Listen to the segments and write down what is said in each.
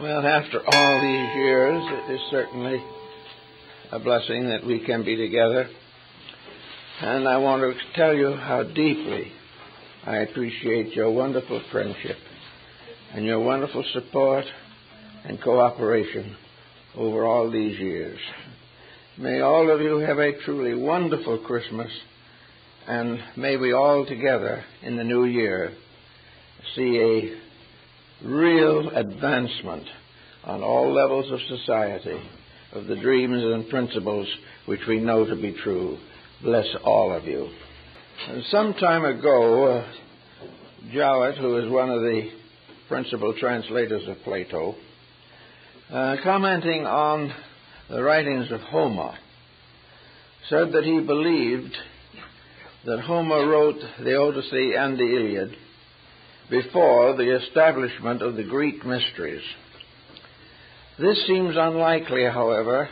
Well, after all these years, it is certainly a blessing that we can be together. And I want to tell you how deeply I appreciate your wonderful friendship and your wonderful support and cooperation over all these years. May all of you have a truly wonderful Christmas, and may we all together in the new year see a real advancement on all levels of society of the dreams and principles which we know to be true. Bless all of you. And some time ago, Jowett, who is one of the principal translators of Plato, commenting on the writings of Homer, said that he believed that Homer wrote the Odyssey and the Iliad before the establishment of the Greek mysteries. This seems unlikely, however,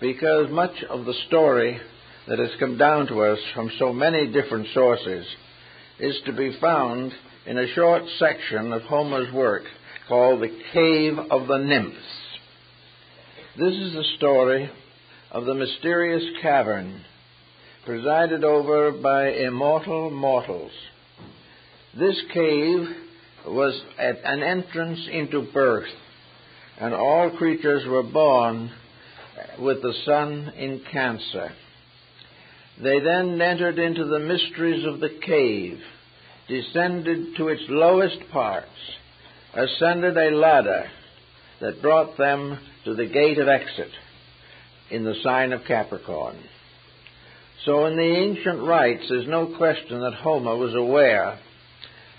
because much of the story that has come down to us from so many different sources is to be found in a short section of Homer's work called The Cave of the Nymphs. This is the story of the mysterious cavern presided over by immortal mortals. This cave was at an entrance into birth, and all creatures were born with the sun in Cancer. They then entered into the mysteries of the cave, descended to its lowest parts, ascended a ladder that brought them to the gate of exit in the sign of Capricorn. So in the ancient rites, there's no question that Homer was aware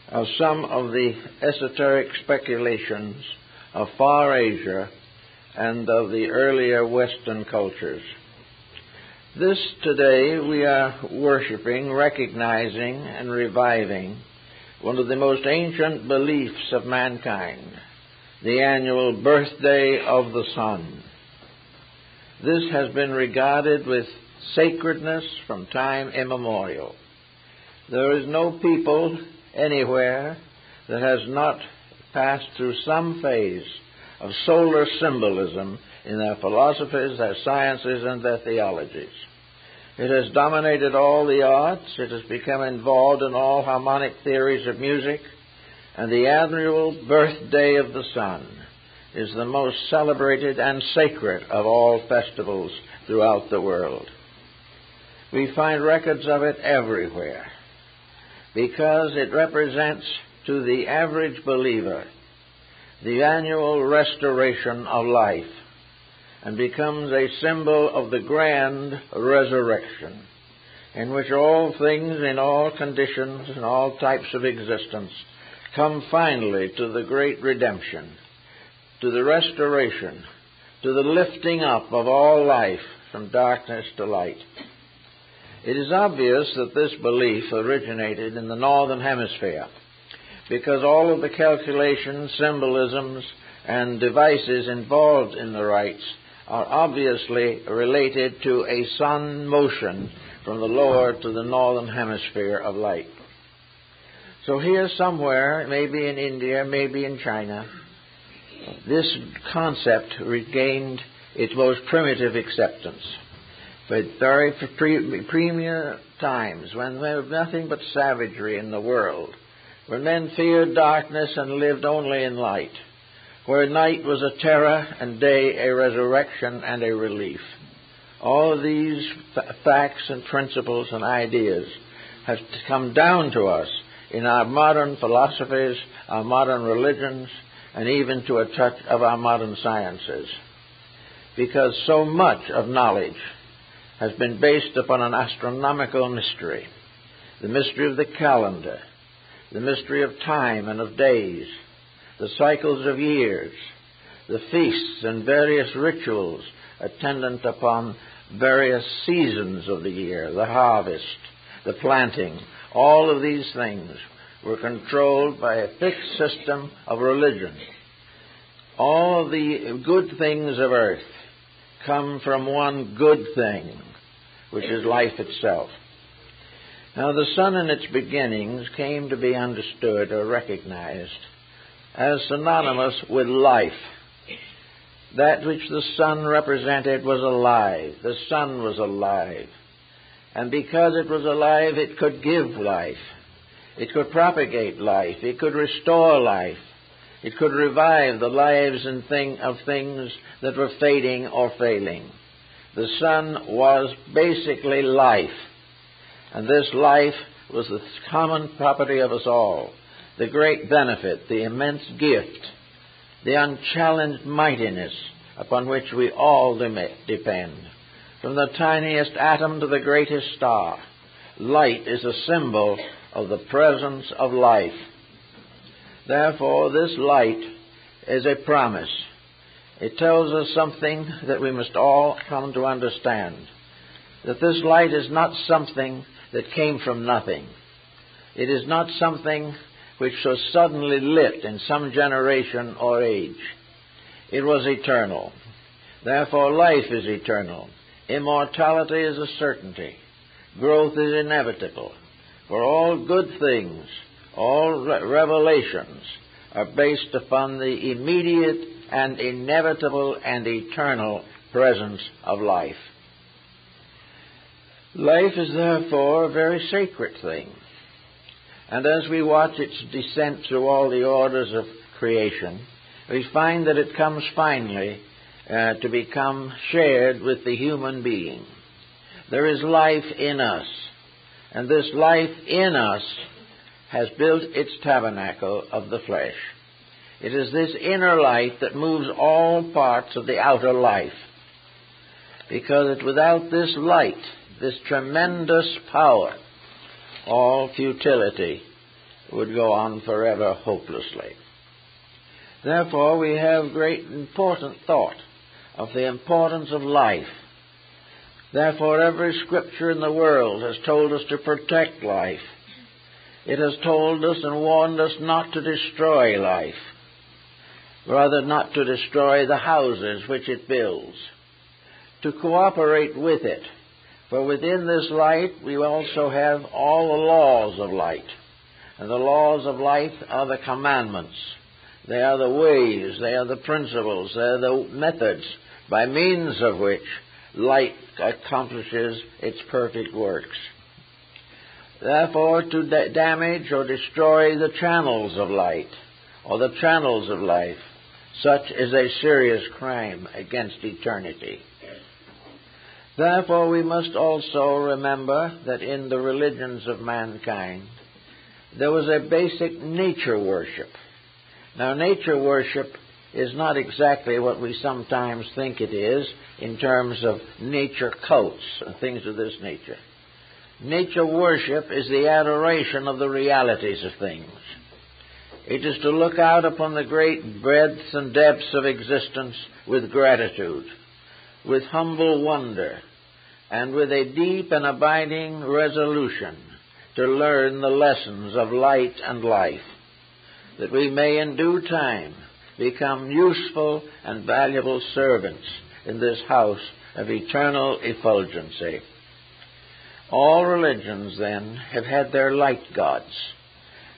of some of the esoteric speculations of far Asia and of the earlier Western cultures. This today we are worshiping, recognizing, and reviving one of the most ancient beliefs of mankind, the annual birthday of the sun. This has been regarded with sacredness from time immemorial. There is no people anywhere that has not passed through some phase of solar symbolism in their philosophies, their sciences, and their theologies. It has dominated all the arts. It has become involved in all harmonic theories of music. And the annual birthday of the sun is the most celebrated and sacred of all festivals throughout the world. We find records of it everywhere because it represents to the average believer the annual restoration of life, and becomes a symbol of the grand resurrection, in which all things in all conditions and all types of existence come finally to the great redemption, to the restoration, to the lifting up of all life from darkness to light. It is obvious that this belief originated in the Northern Hemisphere, because all of the calculations, symbolisms, and devices involved in the rites are obviously related to a sun motion from the lower to the northern hemisphere of light. So here somewhere, maybe in India, maybe in China, this concept regained its most primitive acceptance. But very premier times, when there was nothing but savagery in the world, when men feared darkness and lived only in light, where night was a terror and day a resurrection and a relief. All of these facts and principles and ideas have come down to us in our modern philosophies, our modern religions, and even to a touch of our modern sciences. Because so much of knowledge has been based upon an astronomical mystery, the mystery of the calendar, the mystery of time and of days, the cycles of years, the feasts and various rituals attendant upon various seasons of the year, the harvest, the planting. All of these things were controlled by a fixed system of religion. All the good things of earth come from one good thing, which is life itself. Now the sun in its beginnings came to be understood or recognized as synonymous with life. That which the sun represented was alive. The sun was alive. And because it was alive, it could give life. It could propagate life. It could restore life. It could revive the lives and things that were fading or failing. The sun was basically life. And this life was the common property of us all. The great benefit, the immense gift, the unchallenged mightiness upon which we all depend. From the tiniest atom to the greatest star, light is a symbol of the presence of life. Therefore, this light is a promise. It tells us something that we must all come to understand, that this light is not something that came from nothing. It is not something which was suddenly lit in some generation or age. It was eternal. Therefore, life is eternal. Immortality is a certainty. Growth is inevitable. For all good things, all revelations are based upon the immediate and inevitable and eternal presence of life. Life is therefore a very sacred thing. And as we watch its descent through all the orders of creation, we find that it comes finally to become shared with the human being. There is life in us, and this life in us has built its tabernacle of the flesh. It is this inner light that moves all parts of the outer life, because without this light, this tremendous power, all futility would go on forever hopelessly. Therefore, we have great important thought of the importance of life. Therefore, every scripture in the world has told us to protect life. It has told us and warned us not to destroy life, rather not to destroy the houses which it builds, to cooperate with it. For within this light, we also have all the laws of light. And the laws of light are the commandments. They are the ways, they are the principles, they are the methods by means of which light accomplishes its perfect works. Therefore, to damage or destroy the channels of light, or the channels of life, such is a serious crime against eternity. Therefore, we must also remember that in the religions of mankind, there was a basic nature worship. Now, nature worship is not exactly what we sometimes think it is in terms of nature cults and things of this nature. Nature worship is the adoration of the realities of things. It is to look out upon the great breadths and depths of existence with gratitude, with humble wonder, and with a deep and abiding resolution to learn the lessons of light and life, that we may in due time become useful and valuable servants in this house of eternal effulgency. All religions, then, have had their light gods,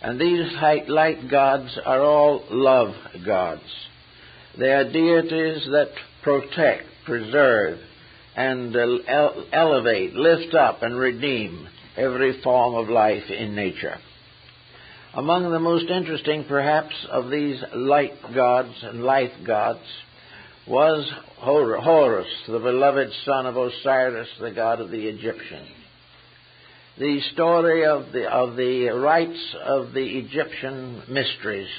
and these light gods are all love gods. They are deities that protect, preserve, and elevate, lift up, and redeem every form of life in nature. Among the most interesting, perhaps, of these light gods and life gods was Horus, the beloved son of Osiris, the god of the Egyptians. The story of the rites of the Egyptian mysteries,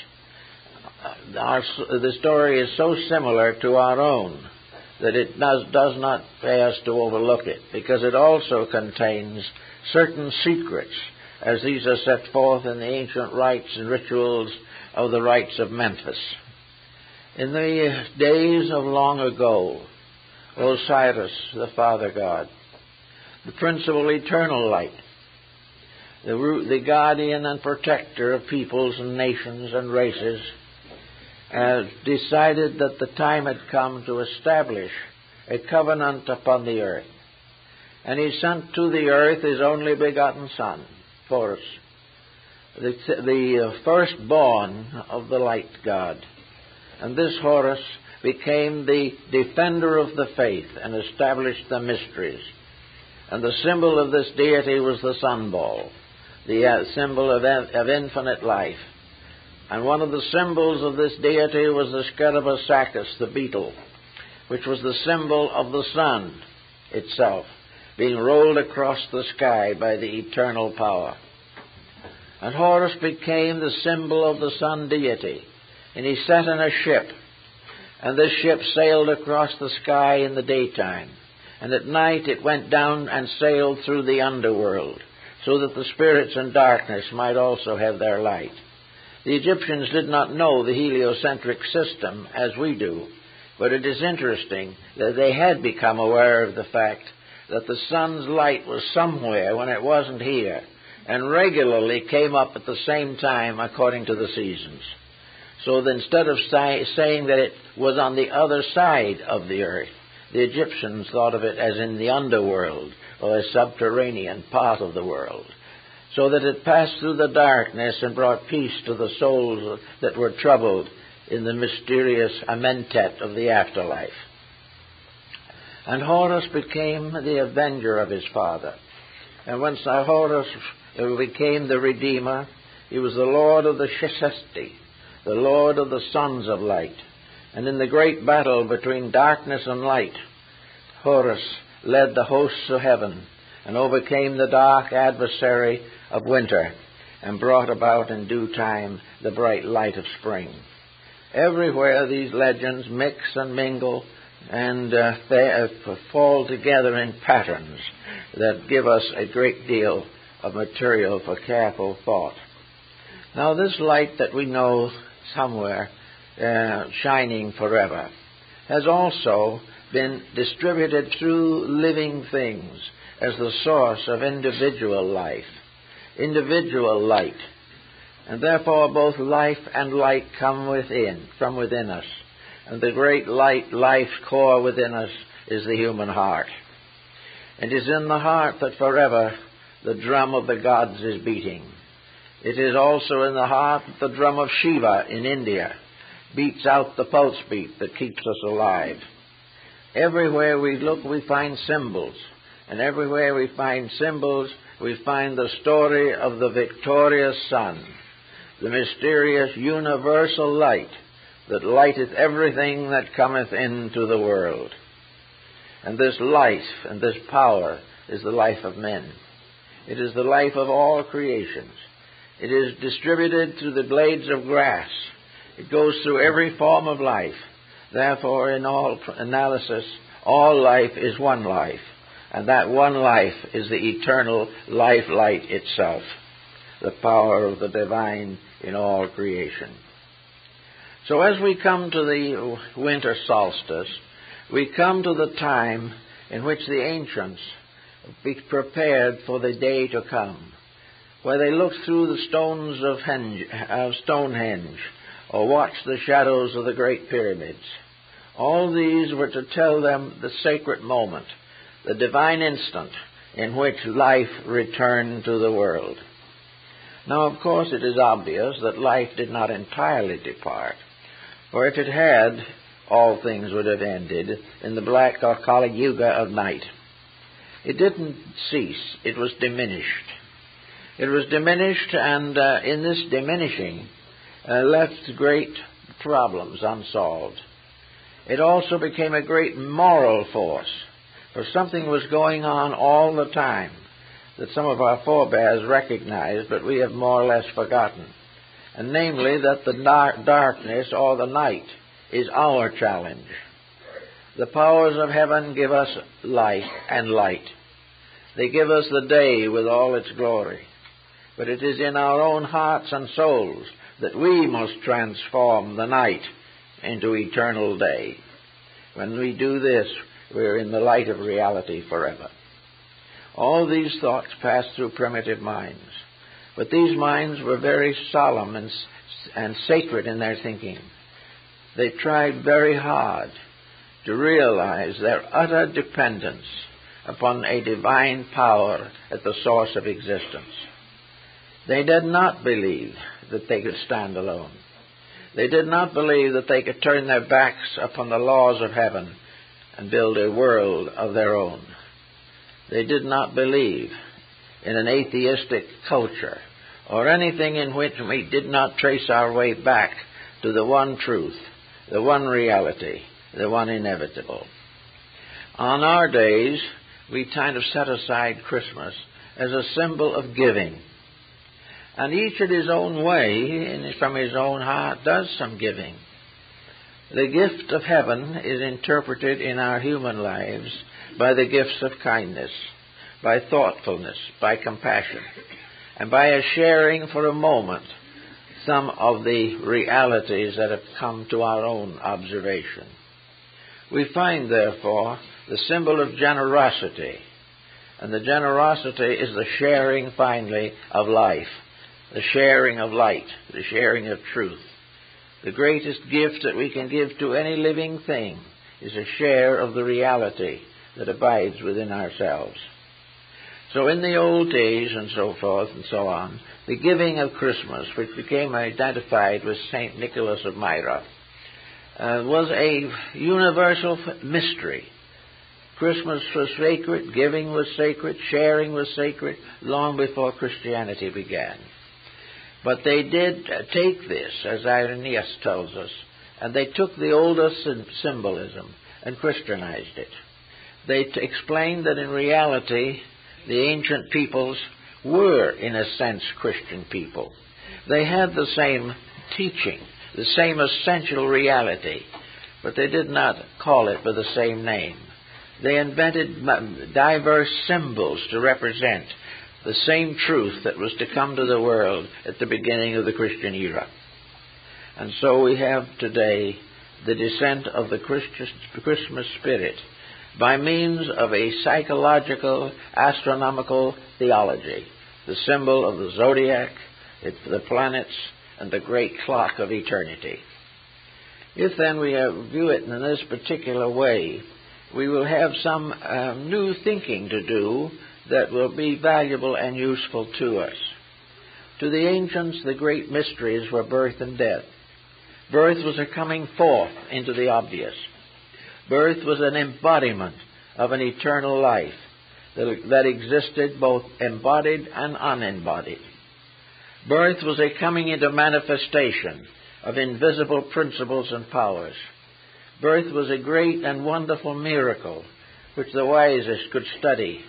the story is so similar to our own that it does not pay us to overlook it, because it also contains certain secrets, as these are set forth in the ancient rites and rituals of the rites of Memphis. In the days of long ago, Osiris, the Father God, the principal eternal light, the guardian and protector of peoples and nations and races, decided that the time had come to establish a covenant upon the earth. And he sent to the earth his only begotten son, Horus, the firstborn of the light god. And this Horus became the defender of the faith and established the mysteries. And the symbol of this deity was the sunball, the symbol of infinite life. And one of the symbols of this deity was the scarabaeus sacer, the beetle, which was the symbol of the sun itself, being rolled across the sky by the eternal power. And Horus became the symbol of the sun deity, and he sat in a ship, and this ship sailed across the sky in the daytime, and at night it went down and sailed through the underworld, so that the spirits in darkness might also have their light. The Egyptians did not know the heliocentric system as we do, but it is interesting that they had become aware of the fact that the sun's light was somewhere when it wasn't here, and regularly came up at the same time according to the seasons. So that instead of saying that it was on the other side of the earth, the Egyptians thought of it as in the underworld, or a subterranean part of the world, so that it passed through the darkness and brought peace to the souls that were troubled in the mysterious Amentet of the afterlife. And Horus became the avenger of his father. And when Horus became the Redeemer, he was the Lord of the Shesesti, the Lord of the Sons of Light. And in the great battle between darkness and light, Horus led the hosts of heaven and overcame the dark adversary of winter and brought about in due time the bright light of spring. Everywhere these legends mix and mingle and they fall together in patterns that give us a great deal of material for careful thought. Now this light that we know somewhere shining forever has also been distributed through living things as the source of individual life, individual light. And therefore both life and light come within, from within us. And the great light, life core within us is the human heart. It is in the heart that forever the drum of the gods is beating. It is also in the heart that the drum of Shiva in India beats out the pulse beat that keeps us alive. Everywhere we look, we find symbols. And everywhere we find symbols, we find the story of the victorious sun, the mysterious universal light that lighteth everything that cometh into the world. And this life and this power is the life of men. It is the life of all creations. It is distributed through the blades of grass. It goes through every form of life. Therefore, in all analysis, all life is one life, and that one life is the eternal life light itself, the power of the divine in all creation. So as we come to the winter solstice, we come to the time in which the ancients prepared for the day to come, where they looked through the stones of Stonehenge, or watched the shadows of the great pyramids. All these were to tell them the sacred moment, the divine instant in which life returned to the world. Now, of course, it is obvious that life did not entirely depart, for if it had, all things would have ended in the black or Kali yuga of night. It didn't cease, it was diminished. It was diminished, and in this diminishing, left great problems unsolved. It also became a great moral force, for something was going on all the time that some of our forebears recognized, but we have more or less forgotten, and namely that the darkness or the night is our challenge. The powers of heaven give us life and light. They give us the day with all its glory, but it is in our own hearts and souls that we must transform the night into eternal day. When we do this, we're in the light of reality forever. All these thoughts passed through primitive minds, but these minds were very solemn and sacred in their thinking. They tried very hard to realize their utter dependence upon a divine power at the source of existence. They did not believe that they could stand alone. They did not believe that they could turn their backs upon the laws of heaven and build a world of their own. They did not believe in an atheistic culture or anything in which we did not trace our way back to the one truth, the one reality, the one inevitable. On our days, we kind of set aside Christmas as a symbol of giving. And each in his own way, and from his own heart, does some giving. The gift of heaven is interpreted in our human lives by the gifts of kindness, by thoughtfulness, by compassion, and by a sharing for a moment some of the realities that have come to our own observation. We find, therefore, the symbol of generosity, and the generosity is the sharing, finally, of life, the sharing of light, the sharing of truth. The greatest gift that we can give to any living thing is a share of the reality that abides within ourselves. So in the old days and so forth and so on, the giving of Christmas, which became identified with St. Nicholas of Myra, was a universal mystery. Christmas was sacred, giving was sacred, sharing was sacred, long before Christianity began. But they did take this, as Irenaeus tells us, and they took the older symbolism and Christianized it. They explained that in reality, the ancient peoples were, in a sense, Christian people. They had the same teaching, the same essential reality, but they did not call it by the same name. They invented diverse symbols to represent the same truth that was to come to the world at the beginning of the Christian era. And so we have today the descent of the Christmas spirit by means of a psychological, astronomical theology, the symbol of the zodiac, the planets, and the great clock of eternity. If then we view it in this particular way, we will have some new thinking to do that will be valuable and useful to us. To the ancients, the great mysteries were birth and death. Birth was a coming forth into the obvious. Birth was an embodiment of an eternal life that existed both embodied and unembodied. Birth was a coming into manifestation of invisible principles and powers. Birth was a great and wonderful miracle which the wisest could study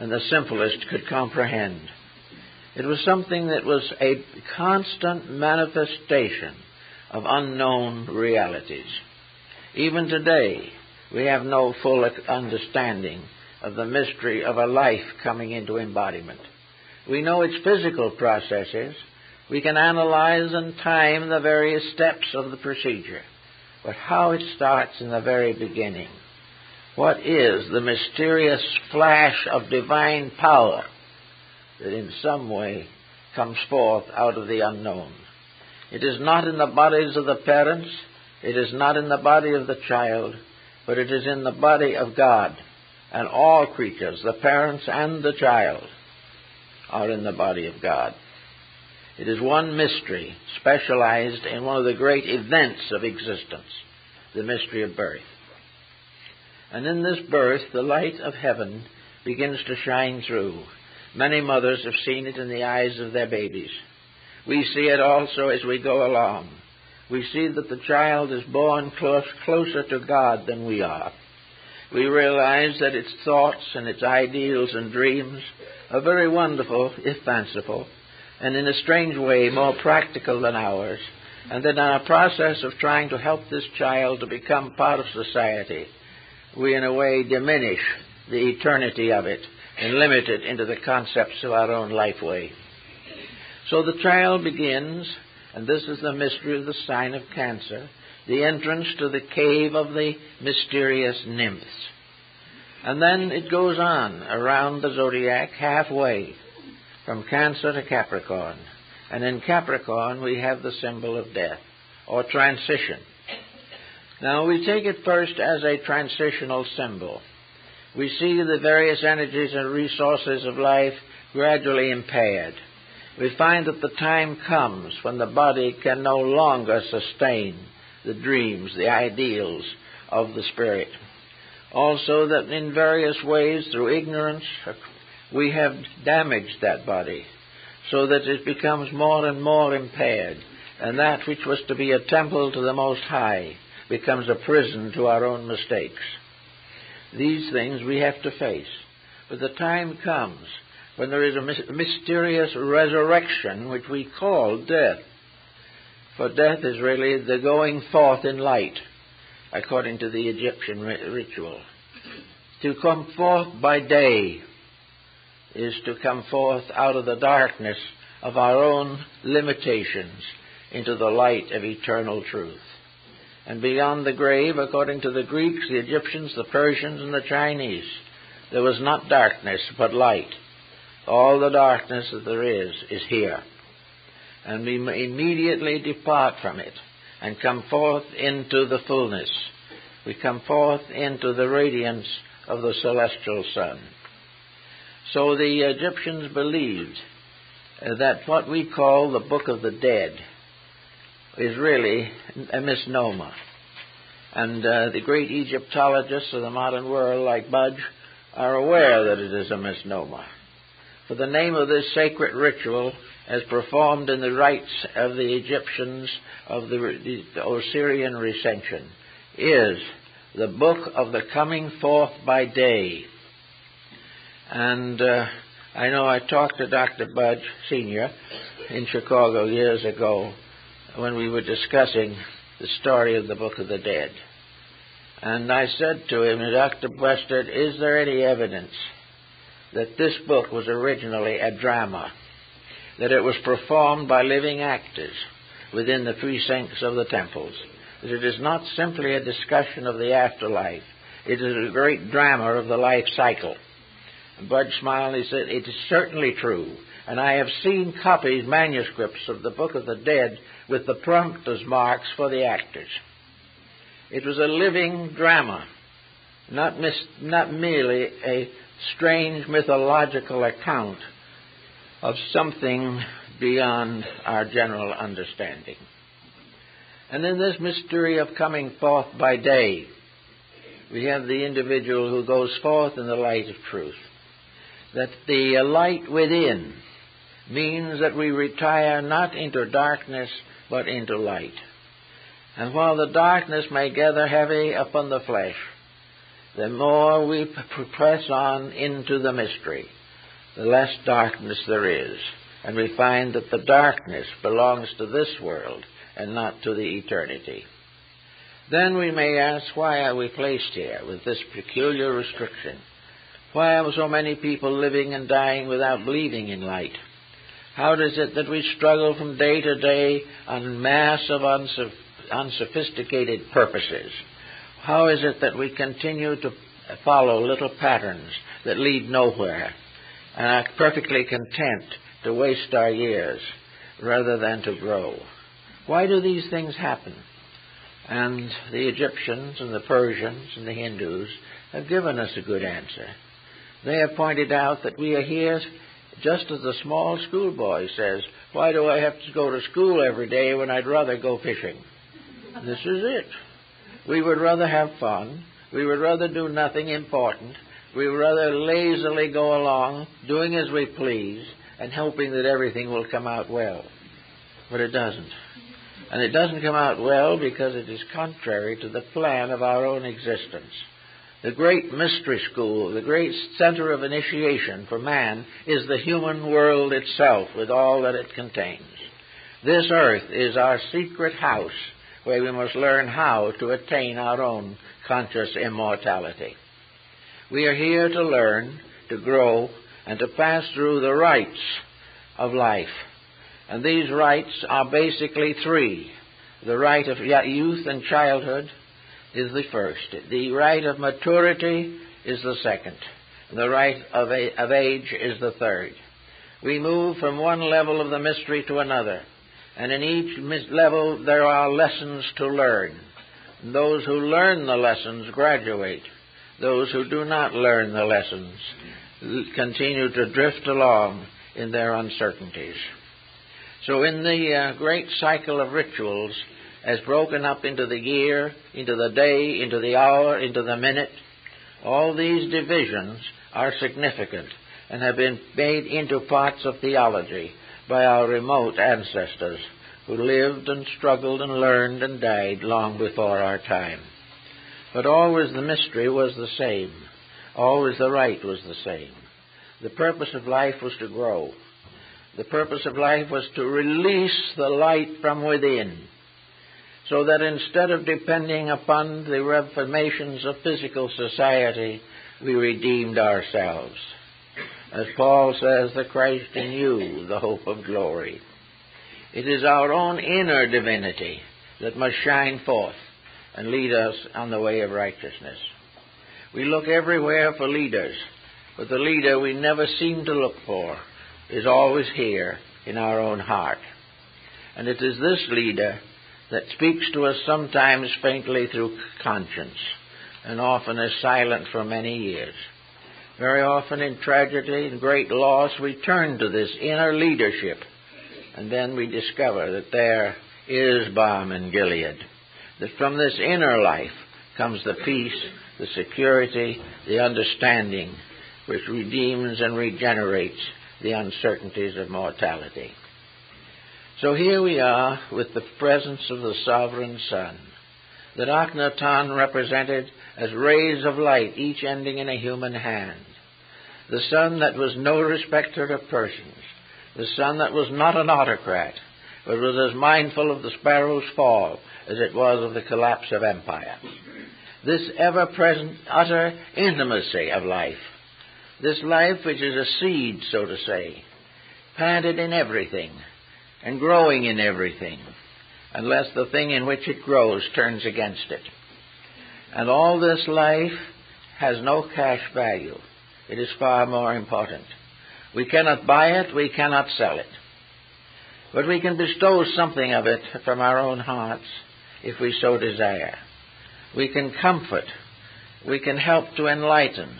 and the simplest could comprehend. It was something that was a constant manifestation of unknown realities. Even today, we have no full understanding of the mystery of a life coming into embodiment. We know its physical processes. We can analyze and time the various steps of the procedure. But how it starts in the very beginning. What is the mysterious flash of divine power that in some way comes forth out of the unknown? It is not in the bodies of the parents, it is not in the body of the child, but it is in the body of God, and all creatures, the parents and the child, are in the body of God. It is one mystery specialized in one of the great events of existence, the mystery of birth. And in this birth, the light of heaven begins to shine through. Many mothers have seen it in the eyes of their babies. We see it also as we go along. We see that the child is born closer to God than we are. We realize that its thoughts and its ideals and dreams are very wonderful, if fanciful, and in a strange way more practical than ours, and that in our process of trying to help this child to become part of society, we in a way diminish the eternity of it and limit it into the concepts of our own life way. So the child begins, and this is the mystery of the sign of Cancer, the entrance to the cave of the mysterious nymphs. And then it goes on around the zodiac halfway, from Cancer to Capricorn. And in Capricorn we have the symbol of death, or transition. Now, we take it first as a transitional symbol. We see the various energies and resources of life gradually impaired. we find that the time comes when the body can no longer sustain the dreams, the ideals of the spirit. Also that in various ways, through ignorance, we have damaged that body so that it becomes more and more impaired, and that which was to be a temple to the Most High becomes a prison to our own mistakes. These things we have to face, but the time comes when there is a mysterious resurrection which we call death, for death is really the going forth in light, according to the Egyptian ritual. To come forth by day is to come forth out of the darkness of our own limitations into the light of eternal truth. And beyond the grave, according to the Greeks, the Egyptians, the Persians, and the Chinese, there was not darkness but light. All the darkness that there is here. And we immediately depart from it and come forth into the fullness. We come forth into the radiance of the celestial sun. So the Egyptians believed that what we call the Book of the Dead is really a misnomer. And the great Egyptologists of the modern world, like Budge, are aware that it is a misnomer. For the name of this sacred ritual, as performed in the rites of the Egyptians of the Osirian recension, is the Book of the Coming Forth by Day. And I know I talked to Dr. Budge Sr. in Chicago years ago, when we were discussing the story of the Book of the Dead. And I said to him, Dr. Westard, is there any evidence that this book was originally a drama, that it was performed by living actors within the precincts of the temples, that it is not simply a discussion of the afterlife, it is a great drama of the life cycle? And Bud smiled and he said, it is certainly true. And I have seen copies, manuscripts of the Book of the Dead with the prompter's marks for the actors. It was a living drama, not merely a strange mythological account of something beyond our general understanding. And in this mystery of coming forth by day, we have the individual who goes forth in the light of truth. That the light within means that we retire not into darkness, but into light. And while the darkness may gather heavy upon the flesh, the more we press on into the mystery, the less darkness there is. And we find that the darkness belongs to this world and not to the eternity. Then we may ask, why are we placed here with this peculiar restriction? Why are so many people living and dying without believing in light? How is it that we struggle from day to day on mass of unsophisticated purposes? How is it that we continue to follow little patterns that lead nowhere and are perfectly content to waste our years rather than to grow? Why do these things happen? And the Egyptians and the Persians and the Hindus have given us a good answer. They have pointed out that we are here just as the small schoolboy says, why do I have to go to school every day when I'd rather go fishing? This is it. We would rather have fun. We would rather do nothing important. We would rather lazily go along, doing as we please, and hoping that everything will come out well. But it doesn't. And it doesn't come out well because it is contrary to the plan of our own existence. The great mystery school, the great center of initiation for man is the human world itself with all that it contains. This earth is our secret house where we must learn how to attain our own conscious immortality. We are here to learn, to grow, and to pass through the rites of life. And these rites are basically three. The rite of youth and childhood is the first. The rite of maturity is the second. The rite of age is the third. We move from one level of the mystery to another, and in each level there are lessons to learn. Those who learn the lessons graduate. Those who do not learn the lessons continue to drift along in their uncertainties. So in the great cycle of rituals, as broken up into the year, into the day, into the hour, into the minute, all these divisions are significant and have been made into parts of theology by our remote ancestors who lived and struggled and learned and died long before our time. But always the mystery was the same. Always the rite was the same. The purpose of life was to grow. The purpose of life was to release the light from within, so that instead of depending upon the reformations of physical society, we redeemed ourselves. As Paul says, the Christ in you, the hope of glory. It is our own inner divinity that must shine forth and lead us on the way of righteousness. We look everywhere for leaders, but the leader we never seem to look for is always here in our own heart. And it is this leader that speaks to us sometimes faintly through conscience, and often is silent for many years. Very often in tragedy and great loss, we turn to this inner leadership, and then we discover that there is balm in Gilead, that from this inner life comes the peace, the security, the understanding, which redeems and regenerates the uncertainties of mortality. So here we are with the presence of the sovereign sun that Akhenaten represented as rays of light, each ending in a human hand. The sun that was no respecter of persons. The sun that was not an autocrat, but was as mindful of the sparrow's fall as it was of the collapse of empire. This ever-present utter intimacy of life, this life which is a seed, so to say, planted in everything and growing in everything, unless the thing in which it grows turns against it. And all this life has no cash value. It is far more important. We cannot buy it, we cannot sell it. But we can bestow something of it from our own hearts if we so desire. We can comfort, we can help to enlighten,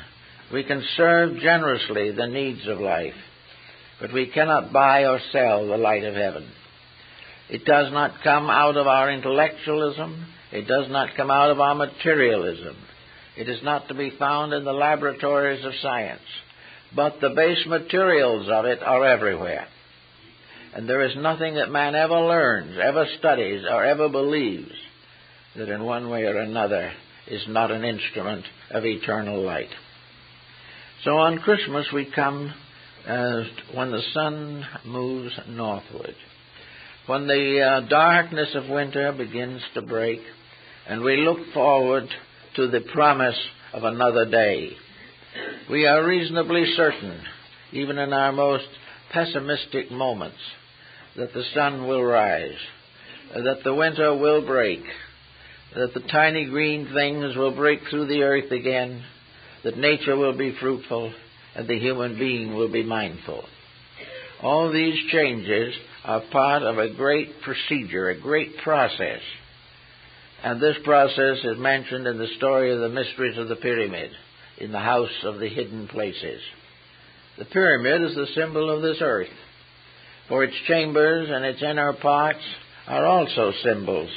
we can serve generously the needs of life, but we cannot buy or sell the light of heaven. It does not come out of our intellectualism, it does not come out of our materialism. It is not to be found in the laboratories of science, but the base materials of it are everywhere. And there is nothing that man ever learns, ever studies, or ever believes that in one way or another is not an instrument of eternal light. So on Christmas we come when the sun moves northward, when the darkness of winter begins to break, and we look forward to the promise of another day. We are reasonably certain, even in our most pessimistic moments, that the sun will rise, that the winter will break, that the tiny green things will break through the earth again, that nature will be fruitful, and the human being will be mindful. All these changes are part of a great procedure, a great process. And this process is mentioned in the story of the mysteries of the pyramid, in the house of the hidden places. The pyramid is the symbol of this earth, for its chambers and its inner parts are also symbols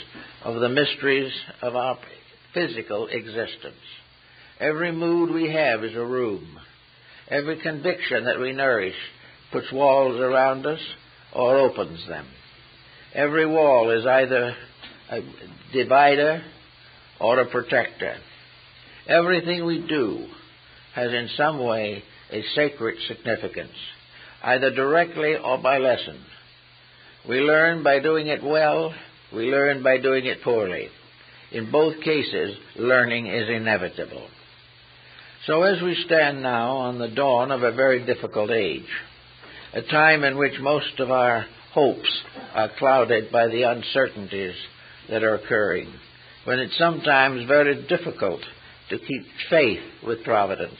of the mysteries of our physical existence. Every mood we have is a room. Every conviction that we nourish puts walls around us or opens them. Every wall is either a divider or a protector. Everything we do has in some way a sacred significance, either directly or by lesson. We learn by doing it well, we learn by doing it poorly. In both cases, learning is inevitable. So as we stand now on the dawn of a very difficult age, a time in which most of our hopes are clouded by the uncertainties that are occurring, when it's sometimes very difficult to keep faith with Providence,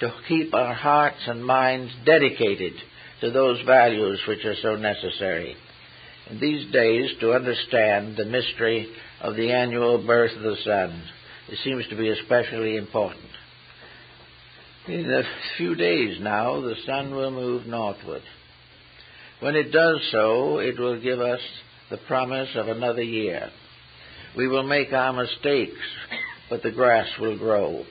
to keep our hearts and minds dedicated to those values which are so necessary. In these days, to understand the mystery of the annual birth of the sun, it seems to be especially important. In a few days now, the sun will move northward. When it does so, it will give us the promise of another year. We will make our mistakes, but the grass will grow.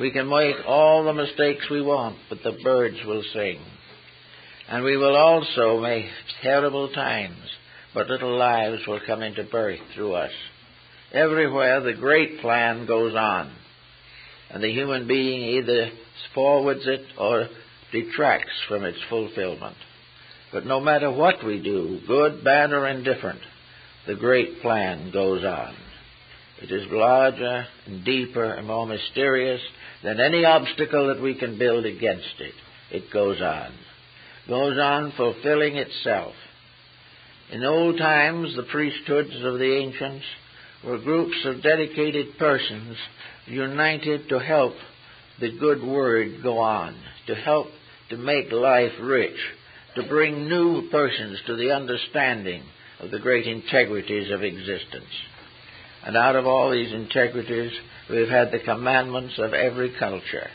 We can make all the mistakes we want, but the birds will sing. And we will also make terrible times, but little lives will come into birth through us. Everywhere the great plan goes on, and the human being either forwards it or detracts from its fulfillment. But no matter what we do, good, bad, or indifferent, the great plan goes on. It is larger and deeper and more mysterious than any obstacle that we can build against it. It goes on fulfilling itself. In old times, the priesthoods of the ancients were groups of dedicated persons united to help the good word go on, to help to make life rich, to bring new persons to the understanding of the great integrities of existence. And out of all these integrities, we've had the commandments of every culture,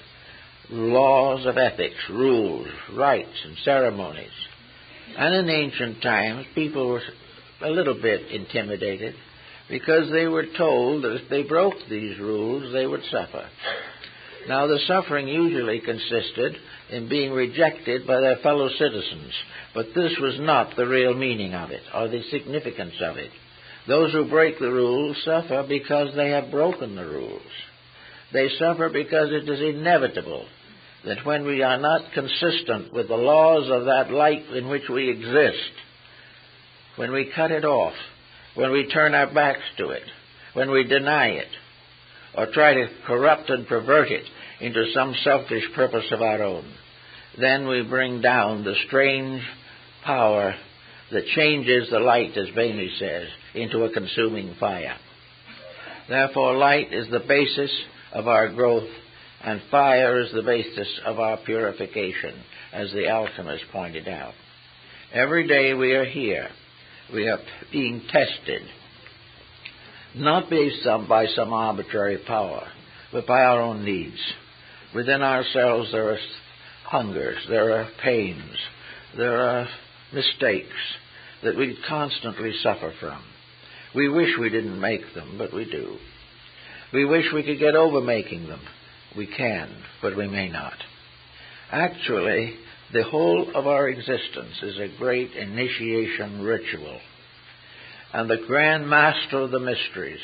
laws of ethics, rules, rites, and ceremonies. And in ancient times, people were a little bit intimidated because they were told that if they broke these rules, they would suffer. Now, the suffering usually consisted in being rejected by their fellow citizens, but this was not the real meaning of it or the significance of it. Those who break the rules suffer because they have broken the rules. They suffer because it is inevitable that when we are not consistent with the laws of that light in which we exist, when we cut it off, when we turn our backs to it, when we deny it, or try to corrupt and pervert it into some selfish purpose of our own, then we bring down the strange power that changes the light, as Bailey says, into a consuming fire. Therefore, light is the basis of our growth, and fire is the basis of our purification, as the alchemist pointed out. Every day we are here, we are being tested, not based on by some arbitrary power, but by our own needs. Within ourselves there are hungers, there are pains, there are mistakes that we constantly suffer from. We wish we didn't make them, but we do. We wish we could get over making them. We can, but we may not. Actually, the whole of our existence is a great initiation ritual. And the Grand Master of the Mysteries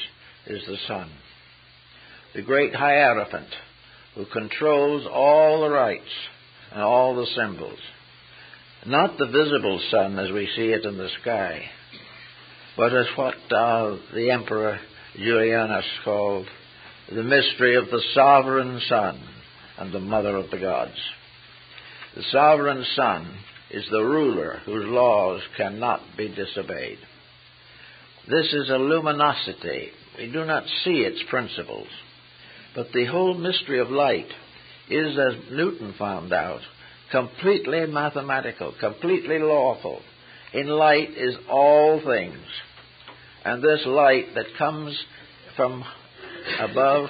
is the Sun, the great Hierophant who controls all the rites and all the symbols. Not the visible sun as we see it in the sky, but as what the Emperor Julianus called the mystery of the sovereign sun and the mother of the gods. The sovereign sun is the ruler whose laws cannot be disobeyed. This is a luminosity. We do not see its principles. But the whole mystery of light is, as Newton found out, completely mathematical, completely lawful. In light is all things. And this light that comes from above,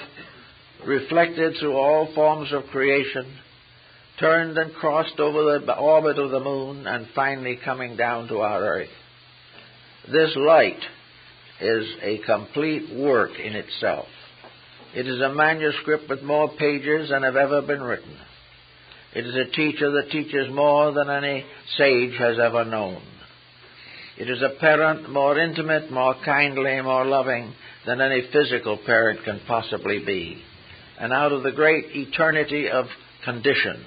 reflected through all forms of creation, turned and crossed over the orbit of the moon, and finally coming down to our earth. This light is a complete work in itself. It is a manuscript with more pages than have ever been written. It is a teacher that teaches more than any sage has ever known. It is a parent more intimate, more kindly, more loving than any physical parent can possibly be. And out of the great eternity of condition,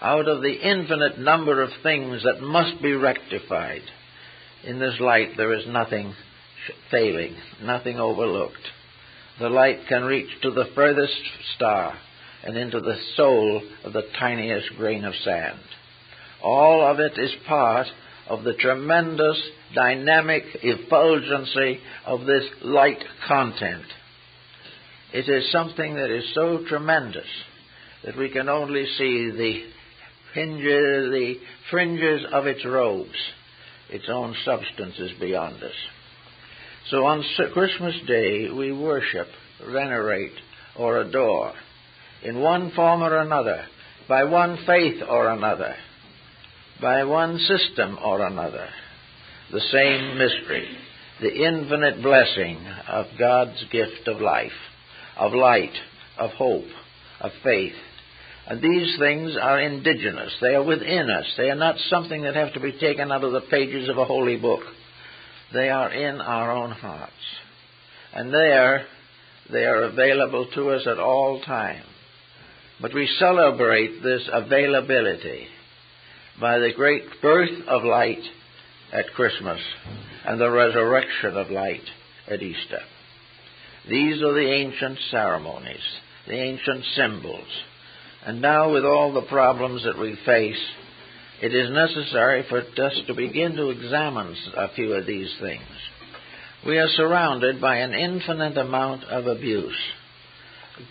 out of the infinite number of things that must be rectified, in this light there is nothing failing, nothing overlooked. The light can reach to the furthest star and into the soul of the tiniest grain of sand. All of it is part of the tremendous dynamic effulgency of this light content. It is something that is so tremendous that we can only see the fringes of its robes. Its own substance is beyond us. So on Christmas Day, we worship, venerate, or adore, in one form or another, by one faith or another, by one system or another, the same mystery, the infinite blessing of God's gift of life, of light, of hope, of faith. And these things are indigenous. They are within us. They are not something that have to be taken out of the pages of a holy book. They are in our own hearts. And there, they are available to us at all times. But we celebrate this availability by the great birth of light at Christmas and the resurrection of light at Easter. These are the ancient ceremonies, the ancient symbols. And now, with all the problems that we face, it is necessary for us to begin to examine a few of these things. We are surrounded by an infinite amount of abuse.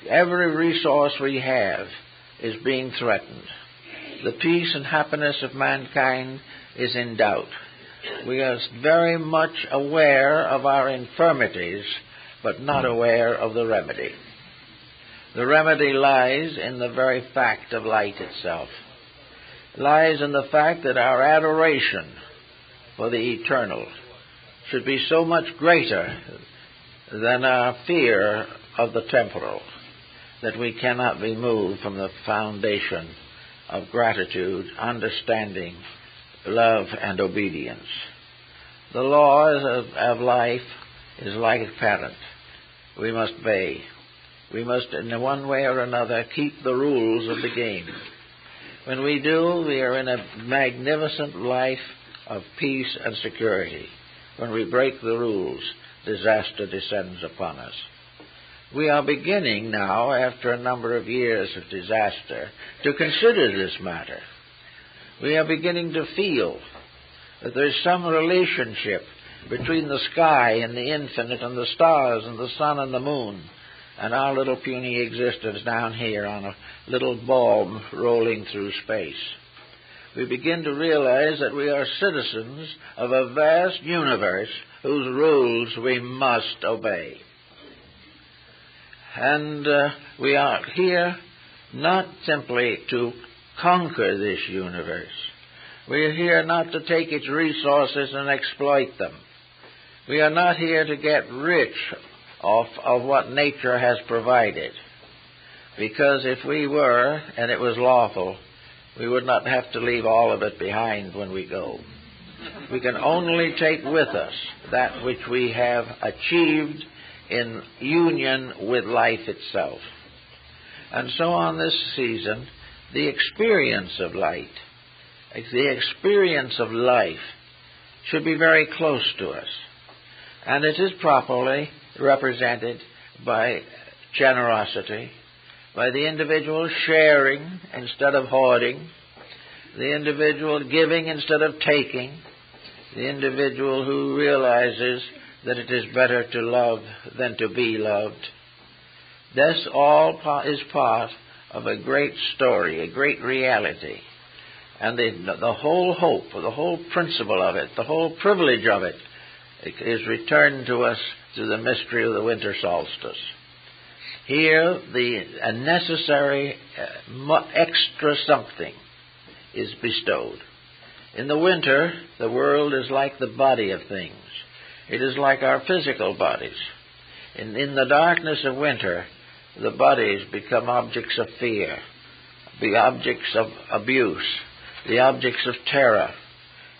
Every resource we have is being threatened. The peace and happiness of mankind is in doubt. We are very much aware of our infirmities, but not aware of the remedy. The remedy lies in the very fact of light itself. It lies in the fact that our adoration for the eternal should be so much greater than our fear of the temporal that we cannot be moved from the foundation of gratitude, understanding, love, and obedience. The laws of life is like a parent. We must obey. We must, in one way or another, keep the rules of the game. When we do, we are in a magnificent life of peace and security. When we break the rules, disaster descends upon us. We are beginning now, after a number of years of disaster, to consider this matter. We are beginning to feel that there is some relationship between the sky and the infinite and the stars and the sun and the moon and our little puny existence down here on a little ball rolling through space. We begin to realize that we are citizens of a vast universe whose rules we must obey. And we are here not simply to conquer this universe. We are here not to take its resources and exploit them. We are not here to get rich of what nature has provided, because if we were, and it was lawful, we would not have to leave all of it behind when we go. We can only take with us that which we have achieved in union with life itself. And so on this season, the experience of light, the experience of life, should be very close to us. And it is properly represented by generosity, by the individual sharing instead of hoarding, the individual giving instead of taking, the individual who realizes that it is better to love than to be loved. This all is part of a great story, a great reality. And the whole hope, the whole principle of it, the whole privilege of it, is returned to us through the mystery of the winter solstice. Here, a necessary extra something is bestowed. In the winter, the world is like the body of things. It is like our physical bodies. And in the darkness of winter, the bodies become objects of fear, the objects of abuse, the objects of terror,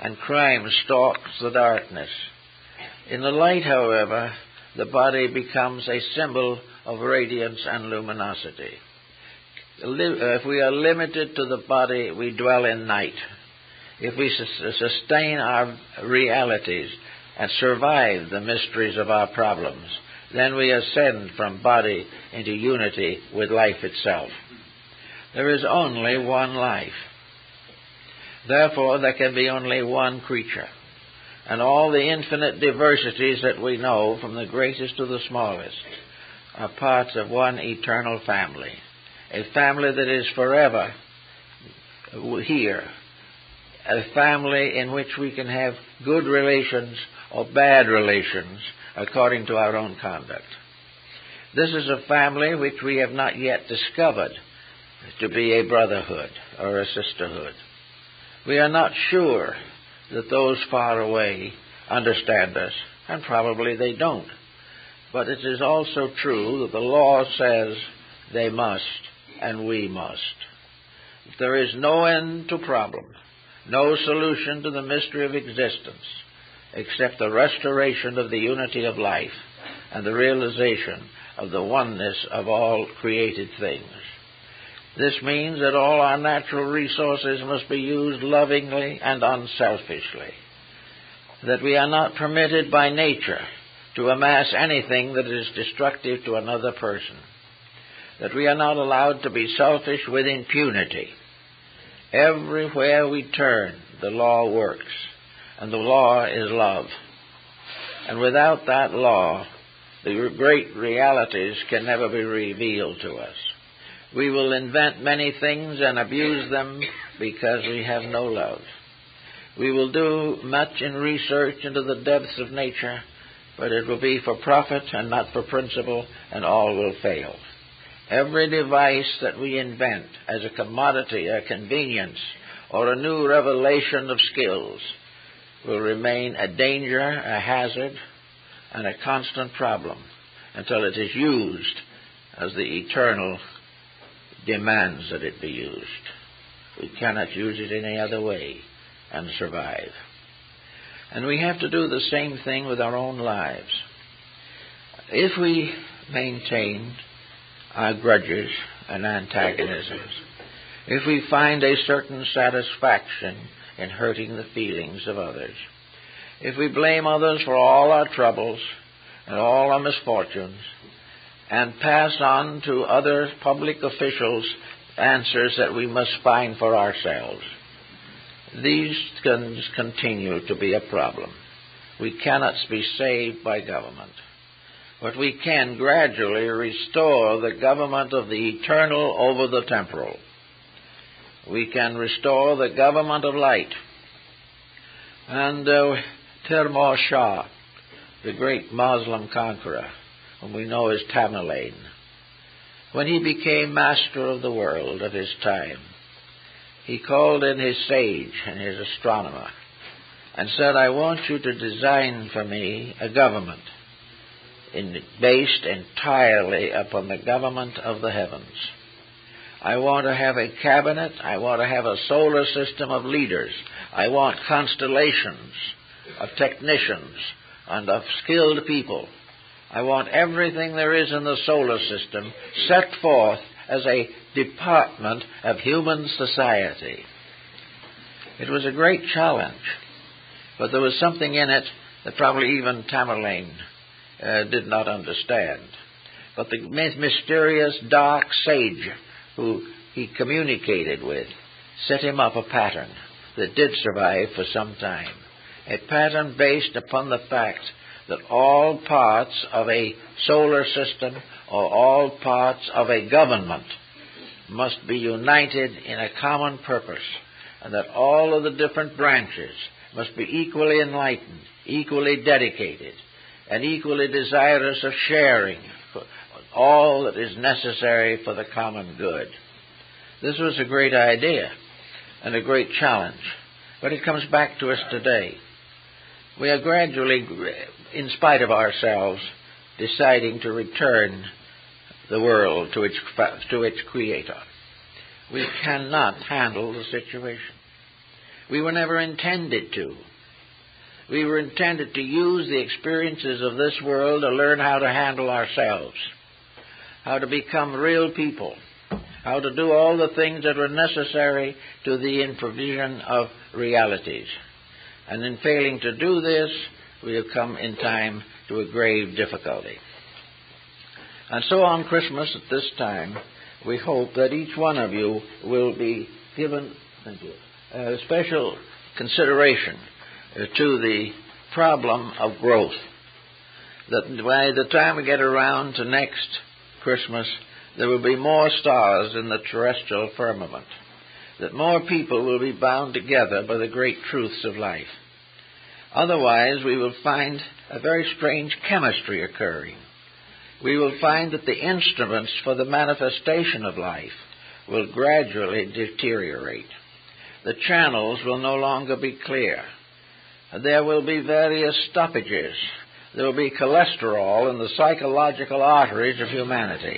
and crime stalks the darkness. In the light, however, the body becomes a symbol of radiance and luminosity. If we are limited to the body, we dwell in night. If we sustain our realities and survive the mysteries of our problems, then we ascend from body into unity with life itself. There is only one life. Therefore, there can be only one creature. And all the infinite diversities that we know, from the greatest to the smallest, are parts of one eternal family, a family that is forever here, a family in which we can have good relations or bad relations according to our own conduct. This is a family which we have not yet discovered to be a brotherhood or a sisterhood. We are not sure that those far away understand us, and probably they don't. But it is also true that the law says they must, and we must. There is no end to problem, no solution to the mystery of existence, except the restoration of the unity of life and the realization of the oneness of all created things. This means that all our natural resources must be used lovingly and unselfishly, that we are not permitted by nature to amass anything that is destructive to another person, that we are not allowed to be selfish with impunity. Everywhere we turn, the law works, and the law is love. And without that law, the great realities can never be revealed to us. We will invent many things and abuse them because we have no love. We will do much in research into the depths of nature, but it will be for profit and not for principle, and all will fail. Every device that we invent as a commodity, a convenience, or a new revelation of skills will remain a danger, a hazard, and a constant problem until it is used as the eternal demands that it be used. We cannot use it any other way and survive. And we have to do the same thing with our own lives. If we maintain our grudges and antagonisms, if we find a certain satisfaction in hurting the feelings of others, if we blame others for all our troubles and all our misfortunes, and pass on to other public officials answers that we must find for ourselves, these things continue to be a problem. We cannot be saved by government, but we can gradually restore the government of the eternal over the temporal. We can restore the government of light. And Timur Shah, the great Moslem conqueror, whom we know as Tamerlane, when he became master of the world of his time, he called in his sage and his astronomer and said, "I want you to design for me a government based entirely upon the government of the heavens. I want to have a cabinet. I want to have a solar system of leaders. I want constellations of technicians and of skilled people. I want everything there is in the solar system set forth as a department of human society." It was a great challenge, but there was something in it that probably even Tamerlane did not understand. But the mysterious dark sage who he communicated with set him up a pattern that did survive for some time, a pattern based upon the fact that all parts of a solar system or all parts of a government must be united in a common purpose, and that all of the different branches must be equally enlightened, equally dedicated, and equally desirous of sharing all that is necessary for the common good. This was a great idea and a great challenge, but it comes back to us today. We are gradually, in spite of ourselves, deciding to return the world to its creator. We cannot handle the situation. We were never intended to. We were intended to use the experiences of this world to learn how to handle ourselves, how to become real people, how to do all the things that were necessary to the provision of realities. And in failing to do this, we have come in time to a grave difficulty. And so on Christmas at this time, we hope that each one of you will be given special consideration to the problem of growth, that by the time we get around to next Christmas, there will be more stars in the terrestrial firmament, that more people will be bound together by the great truths of life. Otherwise, we will find a very strange chemistry occurring. We will find that the instruments for the manifestation of life will gradually deteriorate. the channels will no longer be clear. There will be various stoppages. There will be cholesterol in the psychological arteries of humanity.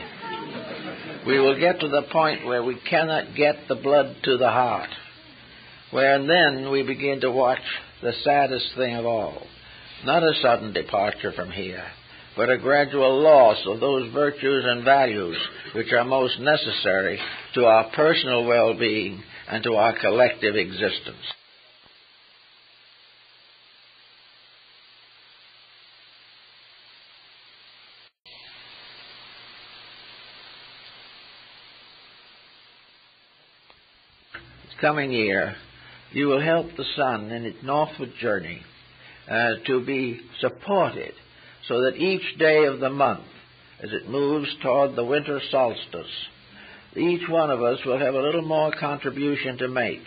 We will get to the point where we cannot get the blood to the heart, where then we begin to watch the saddest thing of all, not a sudden departure from here, but a gradual loss of those virtues and values which are most necessary to our personal well-being and to our collective existence. This coming year, you will help the sun in its northward journey to be supported, so that each day of the month, as it moves toward the winter solstice, each one of us will have a little more contribution to make.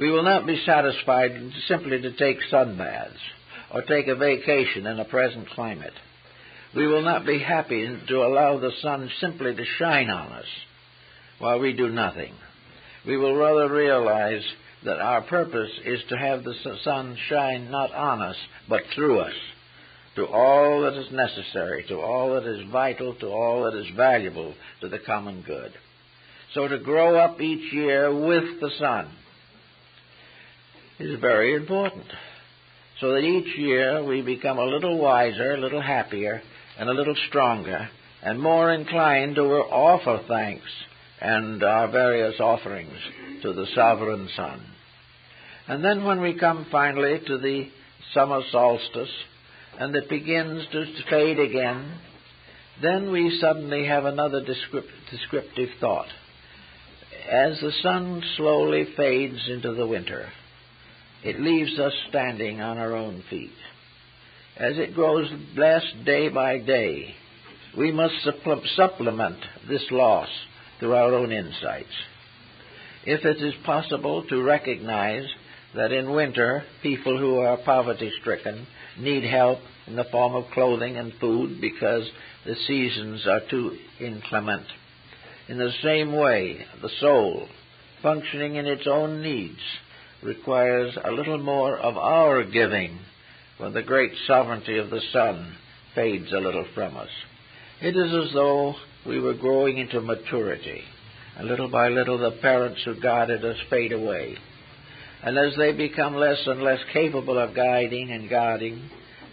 We will not be satisfied simply to take sunbaths or take a vacation in a present climate. We will not be happy to allow the sun simply to shine on us while we do nothing. We will rather realize that our purpose is to have the sun shine not on us, but through us, to all that is necessary, to all that is vital, to all that is valuable to the common good. So to grow up each year with the sun is very important, so that each year we become a little wiser, a little happier, and a little stronger, and more inclined to offer thanks and our various offerings to the sovereign sun. And then when we come finally to the summer solstice, and it begins to fade again, then we suddenly have another descriptive thought. As the sun slowly fades into the winter, it leaves us standing on our own feet. As it grows less day by day, we must supplement this loss through our own insights. If it is possible to recognize that in winter, people who are poverty-stricken need help in the form of clothing and food because the seasons are too inclement. In the same way, the soul, functioning in its own needs, requires a little more of our giving when the great sovereignty of the sun fades a little from us. It is as though we were growing into maturity, and little by little the parents who guarded us fade away. And as they become less and less capable of guiding and guarding,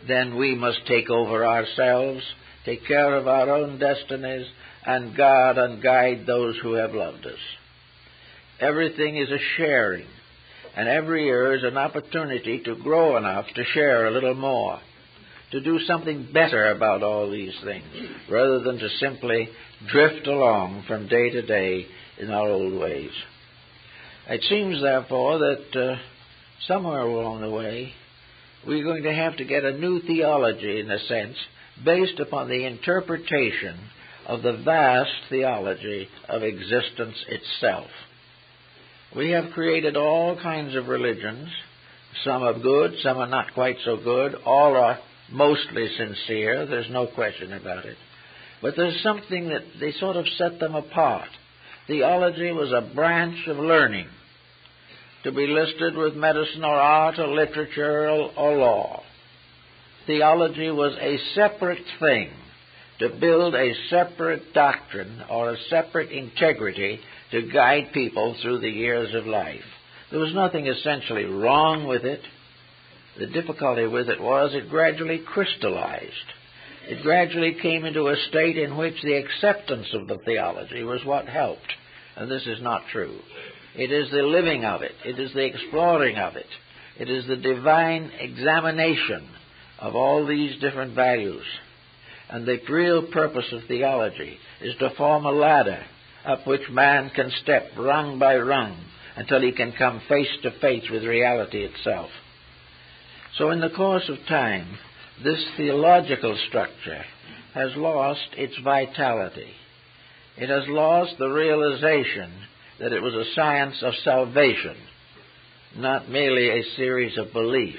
then we must take over ourselves, take care of our own destinies, and guard and guide those who have loved us. Everything is a sharing, and every year is an opportunity to grow enough to share a little more, to do something better about all these things, rather than to simply drift along from day to day in our old ways. It seems, therefore, that somewhere along the way, we're going to have to get a new theology, in a sense, based upon the interpretation of the vast theology of existence itself. We have created all kinds of religions. Some are good, some are not quite so good. All are mostly sincere. There's no question about it. But there's something that they sort of set them apart. Theology was a branch of learning to be listed with medicine or art or literature or law. Theology was a separate thing, to build a separate doctrine or a separate integrity to guide people through the years of life. There was nothing essentially wrong with it. The difficulty with it was it gradually crystallized. It gradually came into a state in which the acceptance of the theology was what helped. And this is not true. It is the living of it. It is the exploring of it. It is the divine examination of all these different values. And the real purpose of theology is to form a ladder up which man can step rung by rung until he can come face to face with reality itself. So in the course of time, this theological structure has lost its vitality. It has lost the realization that it was a science of salvation, not merely a series of beliefs,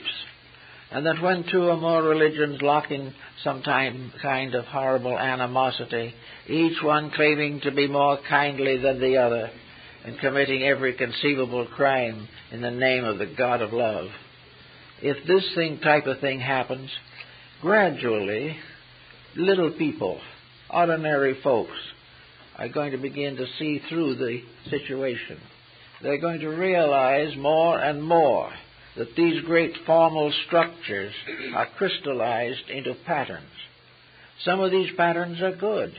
and that when two or more religions lock in some kind of horrible animosity, each one claiming to be more kindly than the other, and committing every conceivable crime in the name of the God of love. If this type of thing happens, gradually, little people, ordinary folks, are going to begin to see through the situation. They're going to realize more and more that these great formal structures are crystallized into patterns. Some of these patterns are good.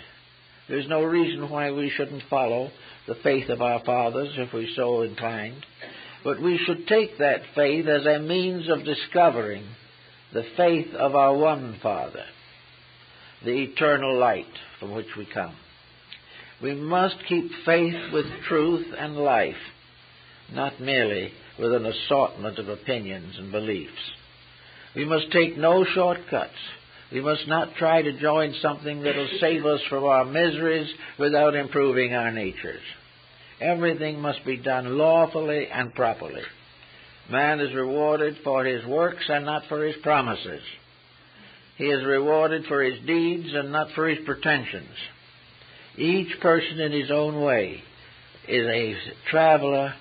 There's no reason why we shouldn't follow the faith of our fathers if we're so inclined. But we should take that faith as a means of discovering the faith of our one Father, the eternal light from which we come. We must keep faith with truth and life, not merely with an assortment of opinions and beliefs. We must take no shortcuts. We must not try to join something that will save us from our miseries without improving our natures. Everything must be done lawfully and properly. Man is rewarded for his works and not for his promises. He is rewarded for his deeds and not for his pretensions. Each person in his own way is a traveler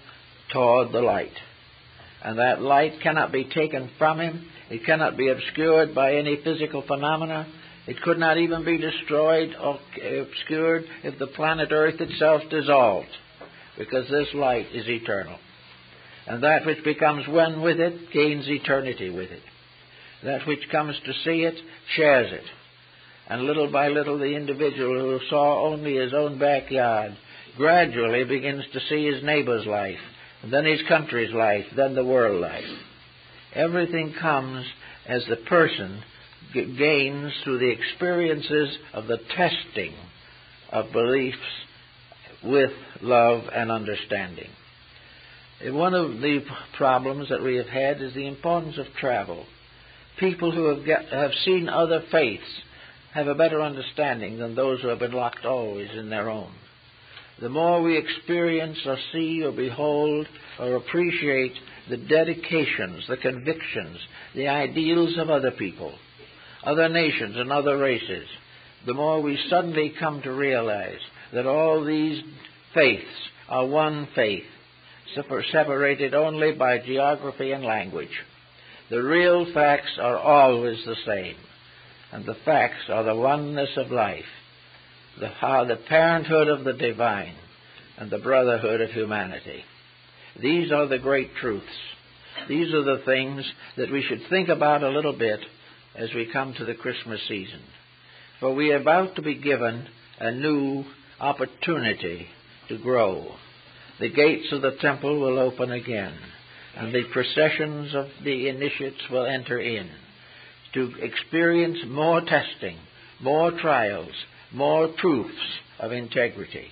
toward the light. And that light cannot be taken from him. It cannot be obscured by any physical phenomena. It could not even be destroyed or obscured if the planet Earth itself dissolved, because this light is eternal. And that which becomes one with it gains eternity with it. That which comes to see it shares it. And little by little, the individual who saw only his own backyard gradually begins to see his neighbor's life, and then his country's life, then the world life. Everything comes as the person gains through the experiences of the testing of beliefs with love and understanding. One of the problems that we have had is the importance of travel. People who have seen other faiths have a better understanding than those who have been locked always in their own. The more we experience or see or behold or appreciate the dedications, the convictions, the ideals of other people, other nations and other races, the more we suddenly come to realize that all these faiths are one faith, separated only by geography and language. The real facts are always the same, and the facts are the oneness of life, the parenthood of the divine, and the brotherhood of humanity. These are the great truths. These are the things that we should think about a little bit as we come to the Christmas season. For we are about to be given a new opportunity to grow. The gates of the temple will open again, and the processions of the initiates will enter in to experience more testing, more trials, more proofs of integrity.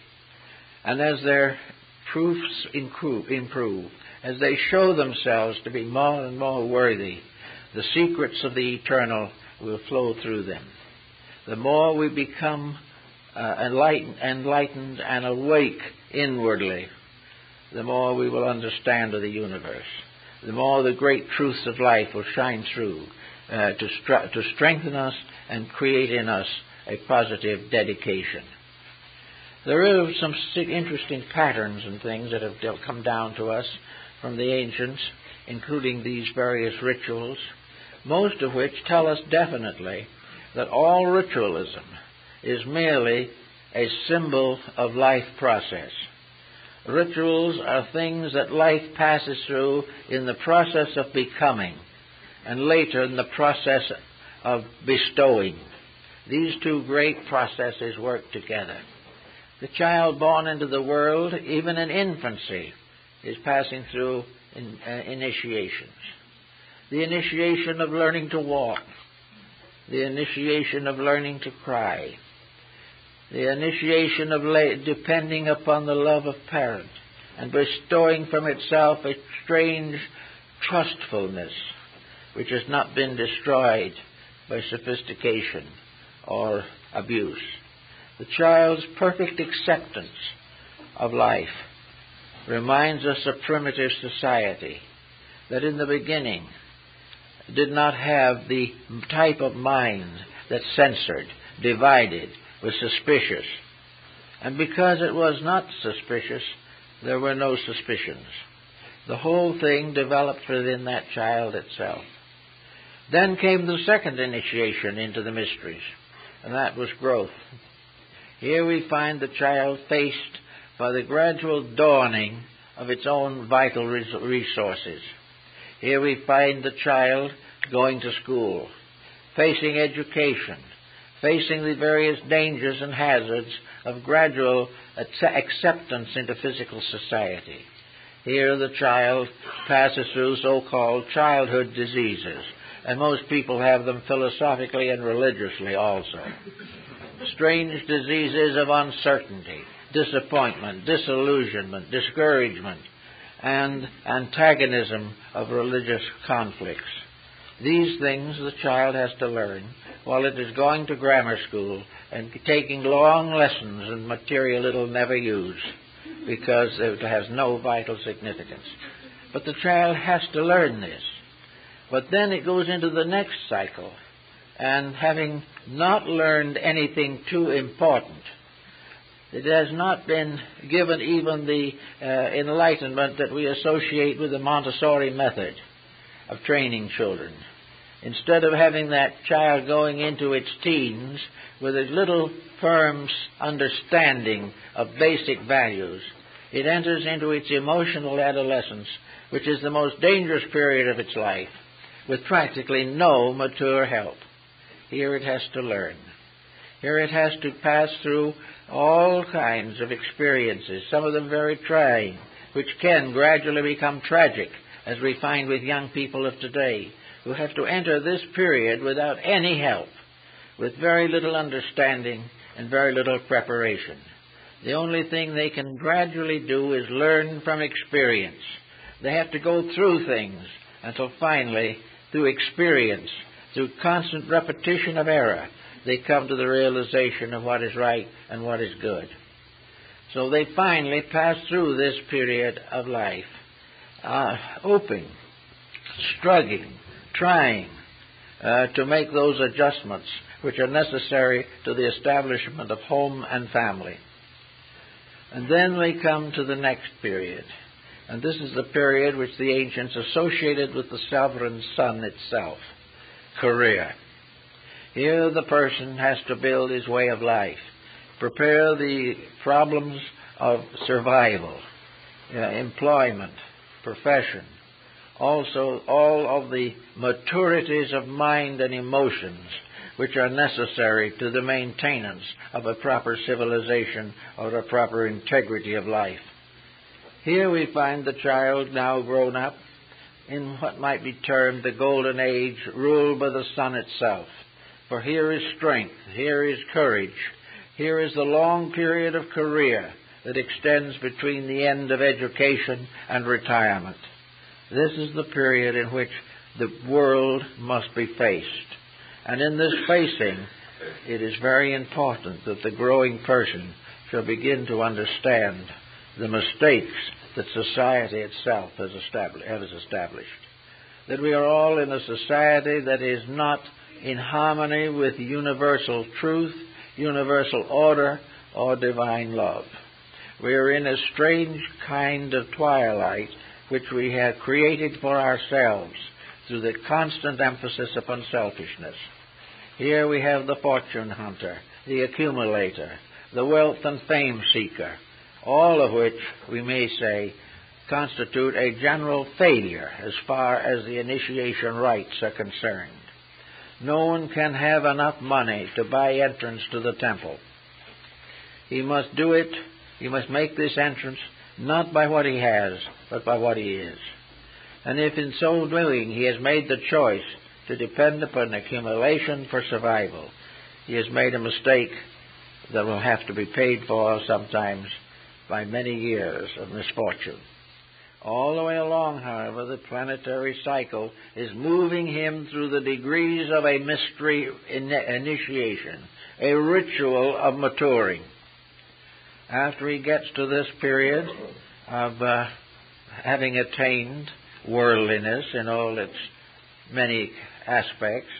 And as their proofs improve, as they show themselves to be more and more worthy, the secrets of the eternal will flow through them. The more we become enlightened and awake inwardly, the more we will understand of the universe. The more the great truths of life will shine through to strengthen us and create in us a positive dedication. There are some interesting patterns and things that have come down to us from the ancients, including these various rituals, most of which tell us definitely that all ritualism is merely a symbol of life process. Rituals are things that life passes through in the process of becoming, and later in the process of bestowing. These two great processes work together. The child born into the world, even in infancy, is passing through initiations. The initiation of learning to walk, the initiation of learning to cry, the initiation of depending upon the love of parent and bestowing from itself a strange trustfulness which has not been destroyed by sophistication or abuse. The child's perfect acceptance of life reminds us of primitive society that in the beginning did not have the type of mind that censored, divided, was suspicious. And because it was not suspicious, There were no suspicions. The whole thing developed within that child itself. Then came the second initiation into the mysteries, and that was growth. Here we find the child faced by the gradual dawning of its own vital resources. Here we find the child going to school, facing education, facing the various dangers and hazards of gradual acceptance into physical society. Here the child passes through so-called childhood diseases, and most people have them philosophically and religiously also. Strange diseases of uncertainty, disappointment, disillusionment, discouragement, and antagonism of religious conflicts. These things the child has to learn while it is going to grammar school and taking long lessons in material it will never use because it has no vital significance. But the child has to learn this. But then it goes into the next cycle, and having not learned anything too important, it has not been given even the enlightenment that we associate with the Montessori method of training children. Instead of having that child going into its teens with a little firm understanding of basic values, it enters into its emotional adolescence, which is the most dangerous period of its life, with practically no mature help. Here it has to learn. Here it has to pass through all kinds of experiences, some of them very trying, which can gradually become tragic, as we find with young people of today, who have to enter this period without any help, with very little understanding and very little preparation. The only thing they can gradually do is learn from experience. They have to go through things until finally, through experience, through constant repetition of error, they come to the realization of what is right and what is good. So they finally pass through this period of life, hoping, struggling, trying to make those adjustments which are necessary to the establishment of home and family. And then they come to the next period. And this is the period which the ancients associated with the sovereign sun itself, career. Here the person has to build his way of life, prepare the problems of survival, employment, profession, also all of the maturities of mind and emotions which are necessary to the maintenance of a proper civilization or a proper integrity of life. Here we find the child now grown up in what might be termed the golden age, ruled by the sun itself. For here is strength, here is courage, here is the long period of career that extends between the end of education and retirement. This is the period in which the world must be faced. And in this facing, it is very important that the growing person shall begin to understand the mistakes that society itself has established. That we are all in a society that is not in harmony with universal truth, universal order, or divine love. We are in a strange kind of twilight which we have created for ourselves through the constant emphasis upon selfishness. Here we have the fortune hunter, the accumulator, the wealth and fame seeker, all of which, we may say, constitute a general failure as far as the initiation rites are concerned. No one can have enough money to buy entrance to the temple. He must do it, he must make this entrance, not by what he has, but by what he is. And if in so doing he has made the choice to depend upon accumulation for survival, he has made a mistake that will have to be paid for sometimes by many years of misfortune. All the way along, however, the planetary cycle is moving him through the degrees of a mystery initiation, a ritual of maturing. After he gets to this period of having attained worldliness in all its many aspects,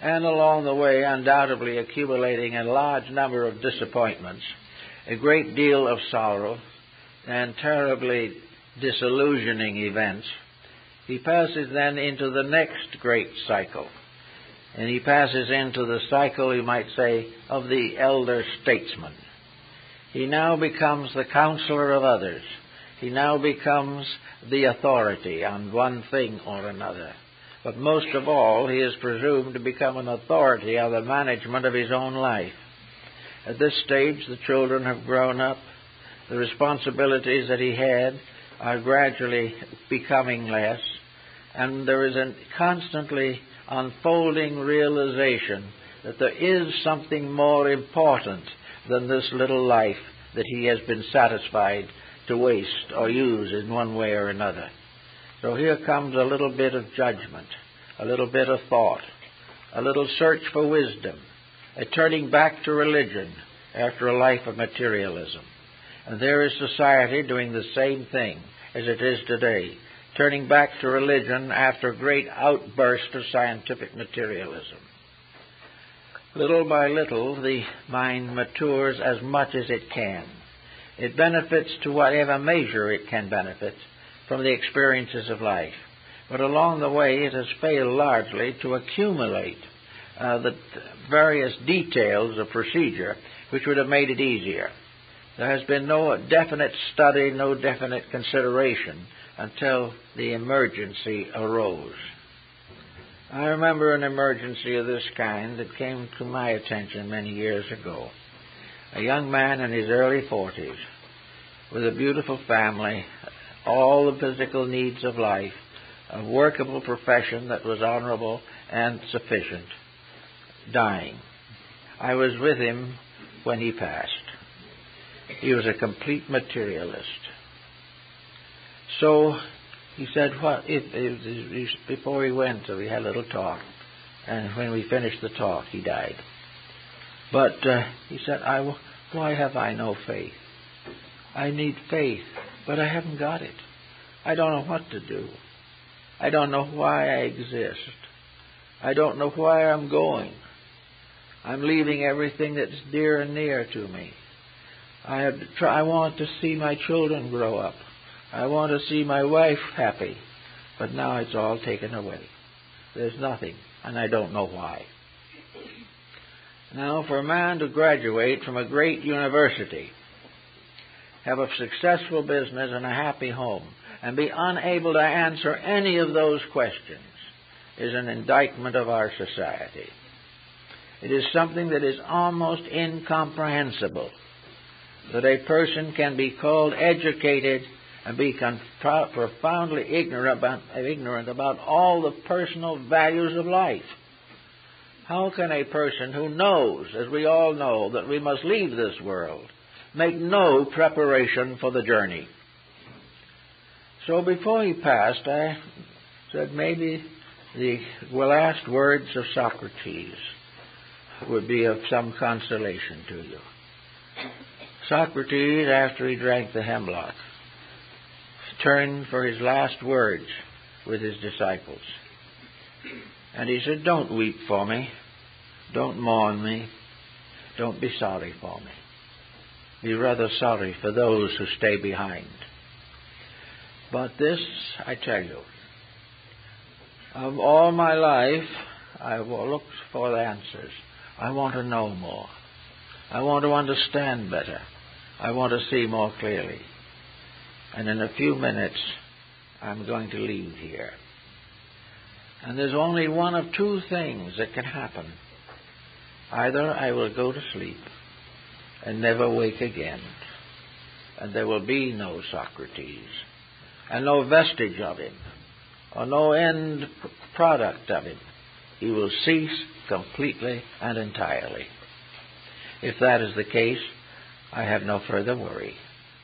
and along the way undoubtedly accumulating a large number of disappointments, a great deal of sorrow, and terribly disillusioning events, he passes then into the next great cycle. And he passes into the cycle, you might say, of the elder statesman. He now becomes the counselor of others. He now becomes the authority on one thing or another. But most of all, he is presumed to become an authority on the management of his own life. At this stage, the children have grown up. The responsibilities that he had are gradually becoming less, and there is a constantly unfolding realization that there is something more important than this little life that he has been satisfied to waste or use in one way or another. So here comes a little bit of judgment, a little bit of thought, a little search for wisdom, a turning back to religion after a life of materialism. And there is society doing the same thing as it is today, turning back to religion after a great outburst of scientific materialism. Little by little, the mind matures as much as it can. It benefits to whatever measure it can benefit from the experiences of life. But along the way, it has failed largely to accumulate the various details of procedure which would have made it easier. There has been no definite study, no definite consideration until the emergency arose. I remember an emergency of this kind that came to my attention many years ago. A young man in his early 40s with a beautiful family, all the physical needs of life, a workable profession that was honorable and sufficient, dying. I was with him when he passed. He was a complete materialist. So he said, "What?" Before he went, so we had a little talk, and when we finished the talk, he died. But he said, "Why have I no faith? I need faith, but I haven't got it. I don't know what to do. I don't know why I exist. I don't know where I'm going. I'm leaving everything that's dear and near to me. I want to see my children grow up. I want to see my wife happy, but now it's all taken away. There's nothing, and I don't know why." Now, for a man to graduate from a great university, have a successful business and a happy home, and be unable to answer any of those questions is an indictment of our society. It is something that is almost incomprehensible, that a person can be called educated and be profoundly ignorant about all the personal values of life. How can a person who knows, as we all know, that we must leave this world, make no preparation for the journey? So before he passed, I said maybe the last words of Socrates would be of some consolation to you. Socrates, after he drank the hemlock, turned for his last words with his disciples. And he said, "Don't weep for me. Don't mourn me. Don't be sorry for me. Be rather sorry for those who stay behind." But this, I tell you, of all my life, I looked for answers. I want to know more. I want to understand better. I want to see more clearly. And in a few minutes, I'm going to leave here. And there's only one of two things that can happen. Either I will go to sleep and never wake again, and there will be no Socrates, and no vestige of him, or no end product of him. He will cease completely and entirely. If that is the case, I have no further worry,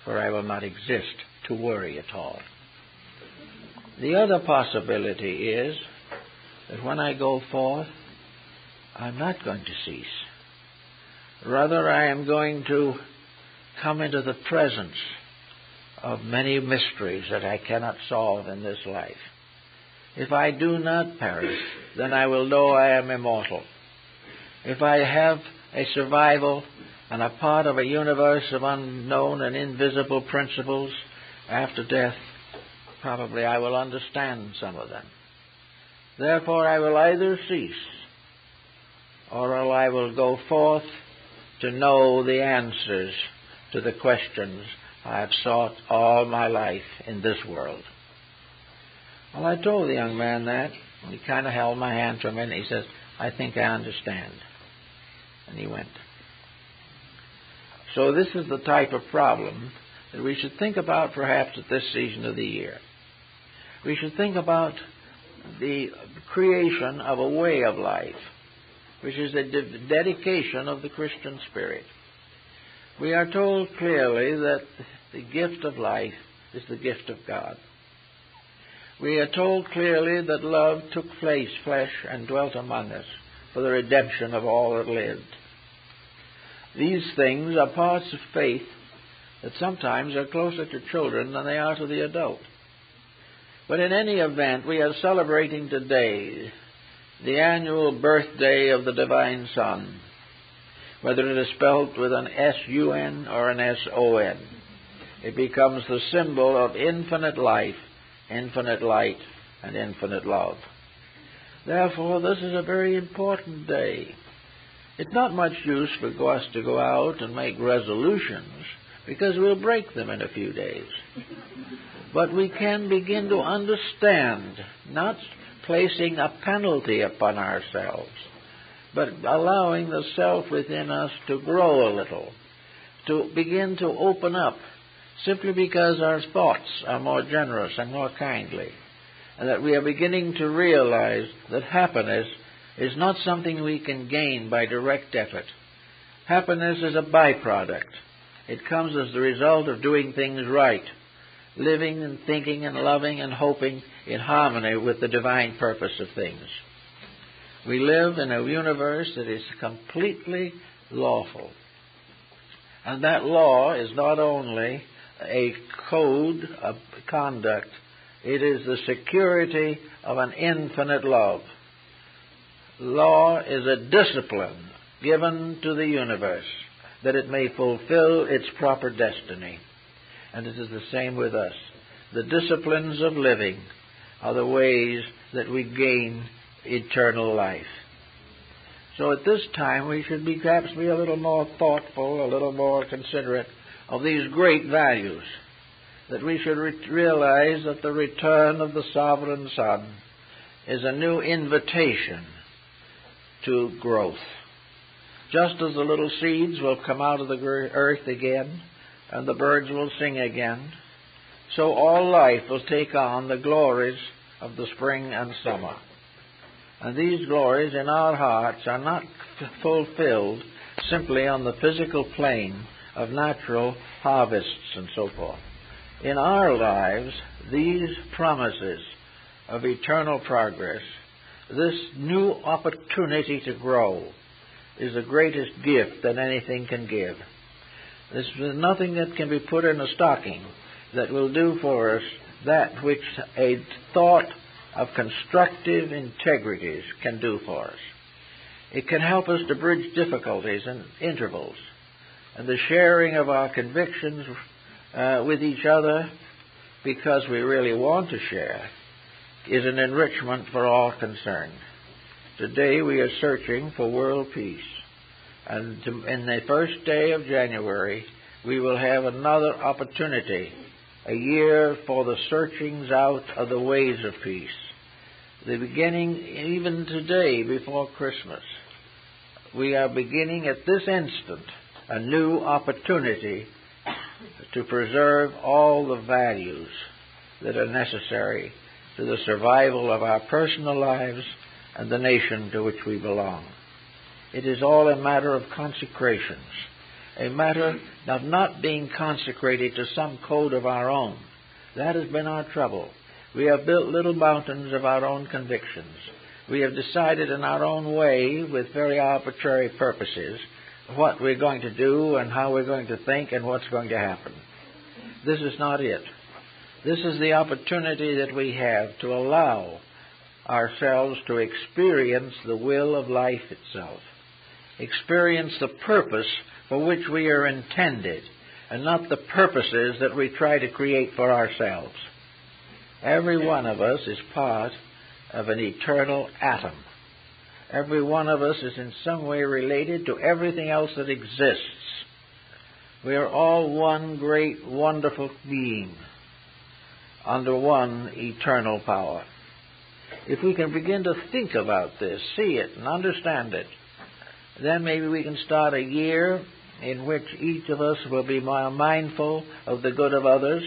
for I will not exist to worry at all. The other possibility is that when I go forth, I'm not going to cease. Rather, I am going to come into the presence of many mysteries that I cannot solve in this life. If I do not perish, then I will know I am immortal. If I have a survival, and are part of a universe of unknown and invisible principles. After death, probably I will understand some of them. Therefore, I will either cease, or I will go forth to know the answers to the questions I have sought all my life in this world. Well, I told the young man that, and he kind of held my hand for a minute. He says, I think I understand. And he went. So this is the type of problem that we should think about perhaps at this season of the year. We should think about the creation of a way of life, which is the dedication of the Christian spirit. We are told clearly that the gift of life is the gift of God. We are told clearly that love took flesh and dwelt among us for the redemption of all that lived. These things are parts of faith that sometimes are closer to children than they are to the adult. But in any event, we are celebrating today the annual birthday of the Divine Son, whether it is spelled with an S-U-N or an S-O-N. It becomes the symbol of infinite life, infinite light, and infinite love. Therefore, this is a very important day. It's not much use for us to go out and make resolutions, because we'll break them in a few days. But we can begin to understand, not placing a penalty upon ourselves, but allowing the self within us to grow a little, to begin to open up, simply because our thoughts are more generous and more kindly, and that we are beginning to realize that happiness is not something we can gain by direct effort. Happiness is a byproduct. It comes as the result of doing things right, living and thinking and loving and hoping in harmony with the divine purpose of things. We live in a universe that is completely lawful. And that law is not only a code of conduct, it is the security of an infinite love. Law is a discipline given to the universe, that it may fulfill its proper destiny. And it is the same with us. The disciplines of living are the ways that we gain eternal life. So at this time we should perhaps be a little more thoughtful, a little more considerate of these great values, that we should realize that the return of the Sovereign Son is a new invitation to growth. Just as the little seeds will come out of the earth again, and the birds will sing again, so all life will take on the glories of the spring and summer. And these glories in our hearts are not fulfilled simply on the physical plane of natural harvests and so forth. In our lives, these promises of eternal progress, this new opportunity to grow, is the greatest gift that anything can give. There's nothing that can be put in a stocking that will do for us that which a thought of constructive integrities can do for us. It can help us to bridge difficulties and intervals, and the sharing of our convictions with each other, because we really want to share, is an enrichment for all concerned. Today we are searching for world peace, and in the first day of January we will have another opportunity, a year for the searchings out of the ways of peace. The beginning, even today before Christmas, we are beginning at this instant a new opportunity to preserve all the values that are necessary to the survival of our personal lives and the nation to which we belong. It is all a matter of consecrations, a matter of not being consecrated to some code of our own. That has been our trouble. We have built little mountains of our own convictions. We have decided in our own way, with very arbitrary purposes, what we're going to do and how we're going to think and what's going to happen. This is not it. This is the opportunity that we have to allow ourselves to experience the will of life itself, experience the purpose for which we are intended, and not the purposes that we try to create for ourselves. Every one of us is part of an eternal atom. Every one of us is in some way related to everything else that exists. We are all one great, wonderful being under one eternal power. If we can begin to think about this, see it, and understand it, then maybe we can start a year in which each of us will be more mindful of the good of others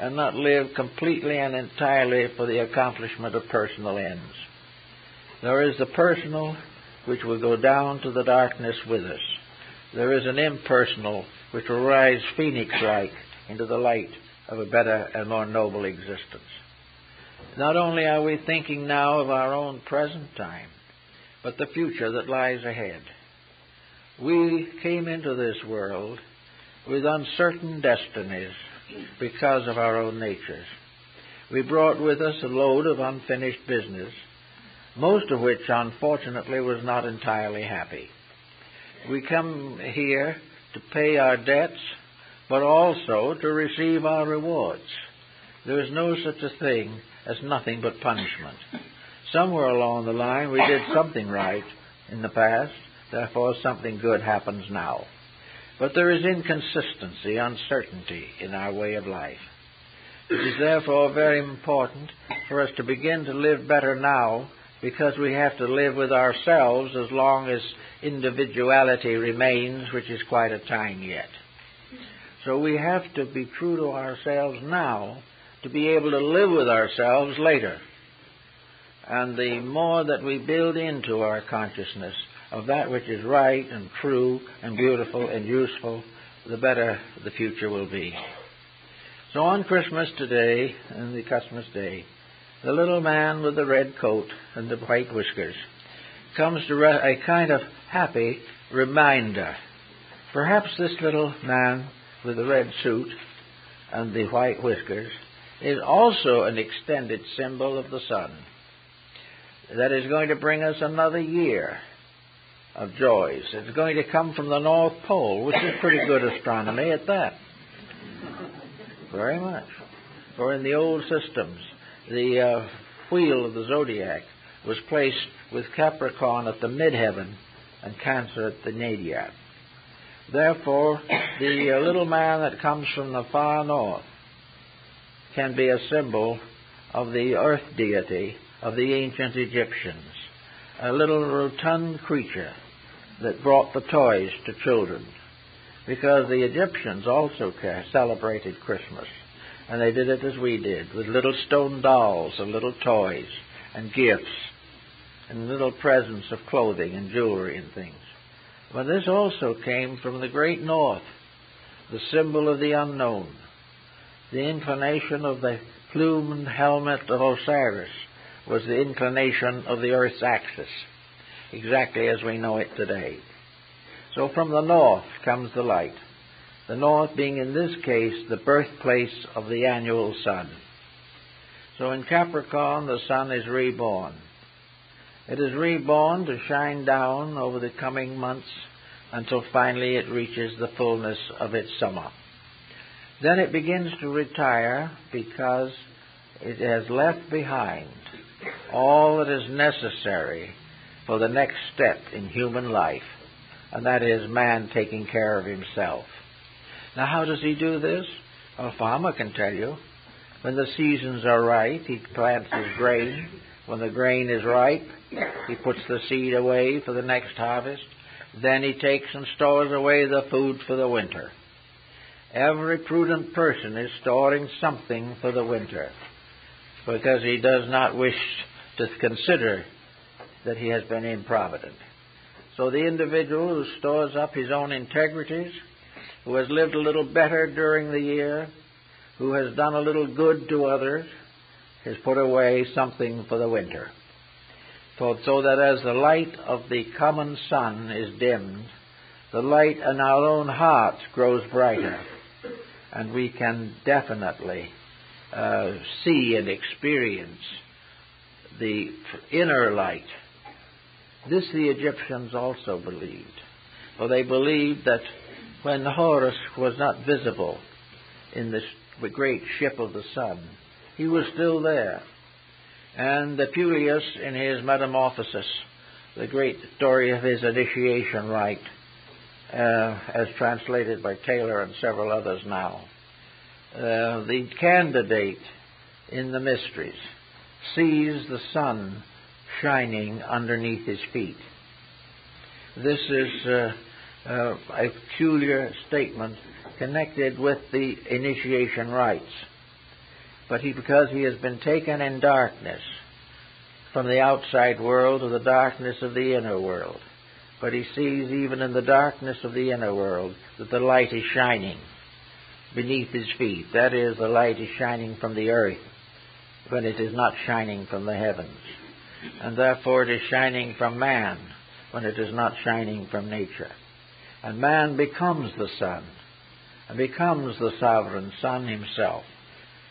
and not live completely and entirely for the accomplishment of personal ends. There is the personal, which will go down to the darkness with us. There is an impersonal, which will rise phoenix-like into the light of a better and more noble existence. Not only are we thinking now of our own present time, but the future that lies ahead. We came into this world with uncertain destinies because of our own natures. We brought with us a load of unfinished business, most of which, unfortunately, was not entirely happy. We come here to pay our debts, but also to receive our rewards. There is no such a thing as nothing but punishment. Somewhere along the line, we did something right in the past, therefore something good happens now. But there is inconsistency, uncertainty in our way of life. It is therefore very important for us to begin to live better now, because we have to live with ourselves as long as individuality remains, which is quite a time yet. So we have to be true to ourselves now to be able to live with ourselves later. And the more that we build into our consciousness of that which is right and true and beautiful and useful, the better the future will be. So on Christmas today, and the Christmas day, the little man with the red coat and the white whiskers comes to a kind of happy reminder. Perhaps this little man with the red suit and the white whiskers is also an extended symbol of the sun that is going to bring us another year of joys. It's going to come from the North Pole, which is pretty good astronomy at that. Very much. For in the old systems, the wheel of the zodiac was placed with Capricorn at the midheaven and Cancer at the nadir. Therefore, the little man that comes from the far north can be a symbol of the earth deity of the ancient Egyptians, a little rotund creature that brought the toys to children, because the Egyptians also celebrated Christmas, and they did it as we did, with little stone dolls and little toys and gifts and little presents of clothing and jewelry and things. But this also came from the great north, the symbol of the unknown, the inclination of the plumed helmet of Osiris, was the inclination of the Earth's axis, exactly as we know it today. So from the north comes the light, the north being in this case the birthplace of the annual sun. So in Capricorn, the sun is reborn. It is reborn to shine down over the coming months until finally it reaches the fullness of its summer. Then it begins to retire because it has left behind all that is necessary for the next step in human life, and that is man taking care of himself. Now, how does he do this? A farmer can tell you. When the seasons are right, he plants his grain. When the grain is ripe, he puts the seed away for the next harvest. Then he takes and stores away the food for the winter. Every prudent person is storing something for the winter, because he does not wish to consider that he has been improvident. So the individual who stores up his own integrities, who has lived a little better during the year, who has done a little good to others, has put away something for the winter. So that as the light of the common sun is dimmed, the light in our own hearts grows brighter, and we can definitely see and experience the inner light. This the Egyptians also believed, for they believed that when Horus was not visible in the great ship of the sun. He was still there. And Apuleius, in his Metamorphosis, the great story of his initiation rite, as translated by Taylor and several others now, the candidate in the mysteries sees the sun shining underneath his feet. This is a peculiar statement connected with the initiation rites. But because he has been taken in darkness from the outside world to the darkness of the inner world, but he sees even in the darkness of the inner world that the light is shining beneath his feet. That is, the light is shining from the earth when it is not shining from the heavens. And therefore it is shining from man when it is not shining from nature. And man becomes the sun and becomes the sovereign sun himself.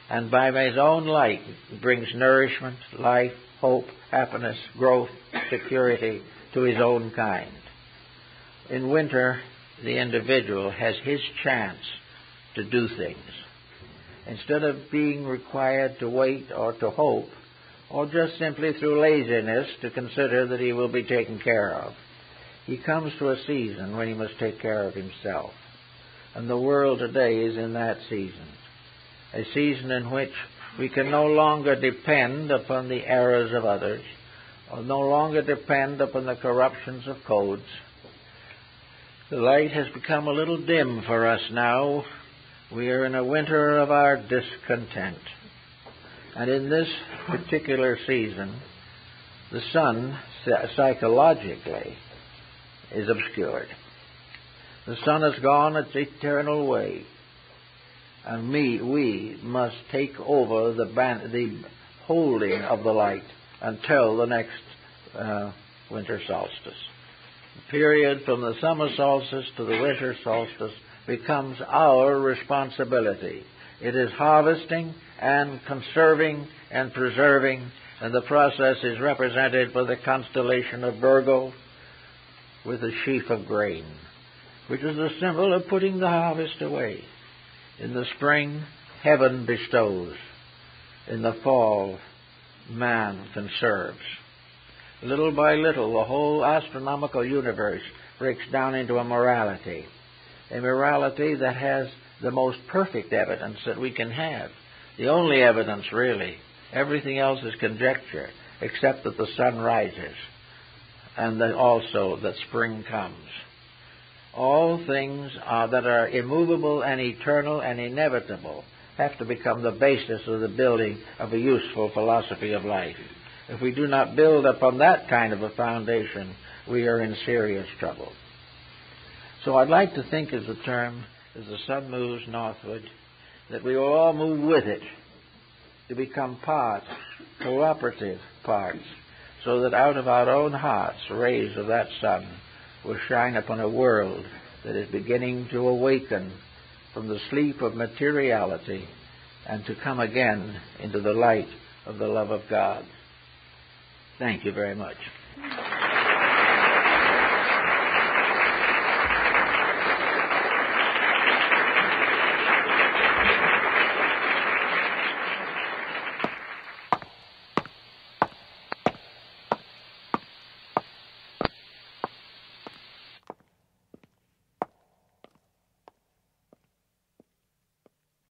And by his own light brings nourishment, life, hope, happiness, growth, security to his own kind. In winter, the individual has his chance to do things. Instead of being required to wait or to hope, or just simply through laziness to consider that he will be taken care of, he comes to a season when he must take care of himself. And the world today is in that season, a season in which we can no longer depend upon the errors of others, or no longer depend upon the corruptions of codes. The light has become a little dim for us now. We are in a winter of our discontent. And in this particular season, the sun, psychologically, is obscured. The sun has gone its eternal way. And we must take over the holding of the light until the next winter solstice. The period from the summer solstice to the winter solstice becomes our responsibility. It is harvesting and conserving and preserving, and the process is represented by the constellation of Virgo with a sheaf of grain, which is the symbol of putting the harvest away. In the spring, heaven bestows. In the fall, man conserves. Little by little, the whole astronomical universe breaks down into a morality that has the most perfect evidence that we can have, the only evidence, really. Everything else is conjecture, except that the sun rises, and that also that spring comes. All things that are immovable and eternal and inevitable have to become the basis of the building of a useful philosophy of life. If we do not build upon that kind of a foundation, we are in serious trouble. So I'd like to think of the term, as the sun moves northward, that we will all move with it to become parts, cooperative parts, so that out of our own hearts, rays of that sun will shine upon a world that is beginning to awaken from the sleep of materiality and to come again into the light of the love of God. Thank you very much.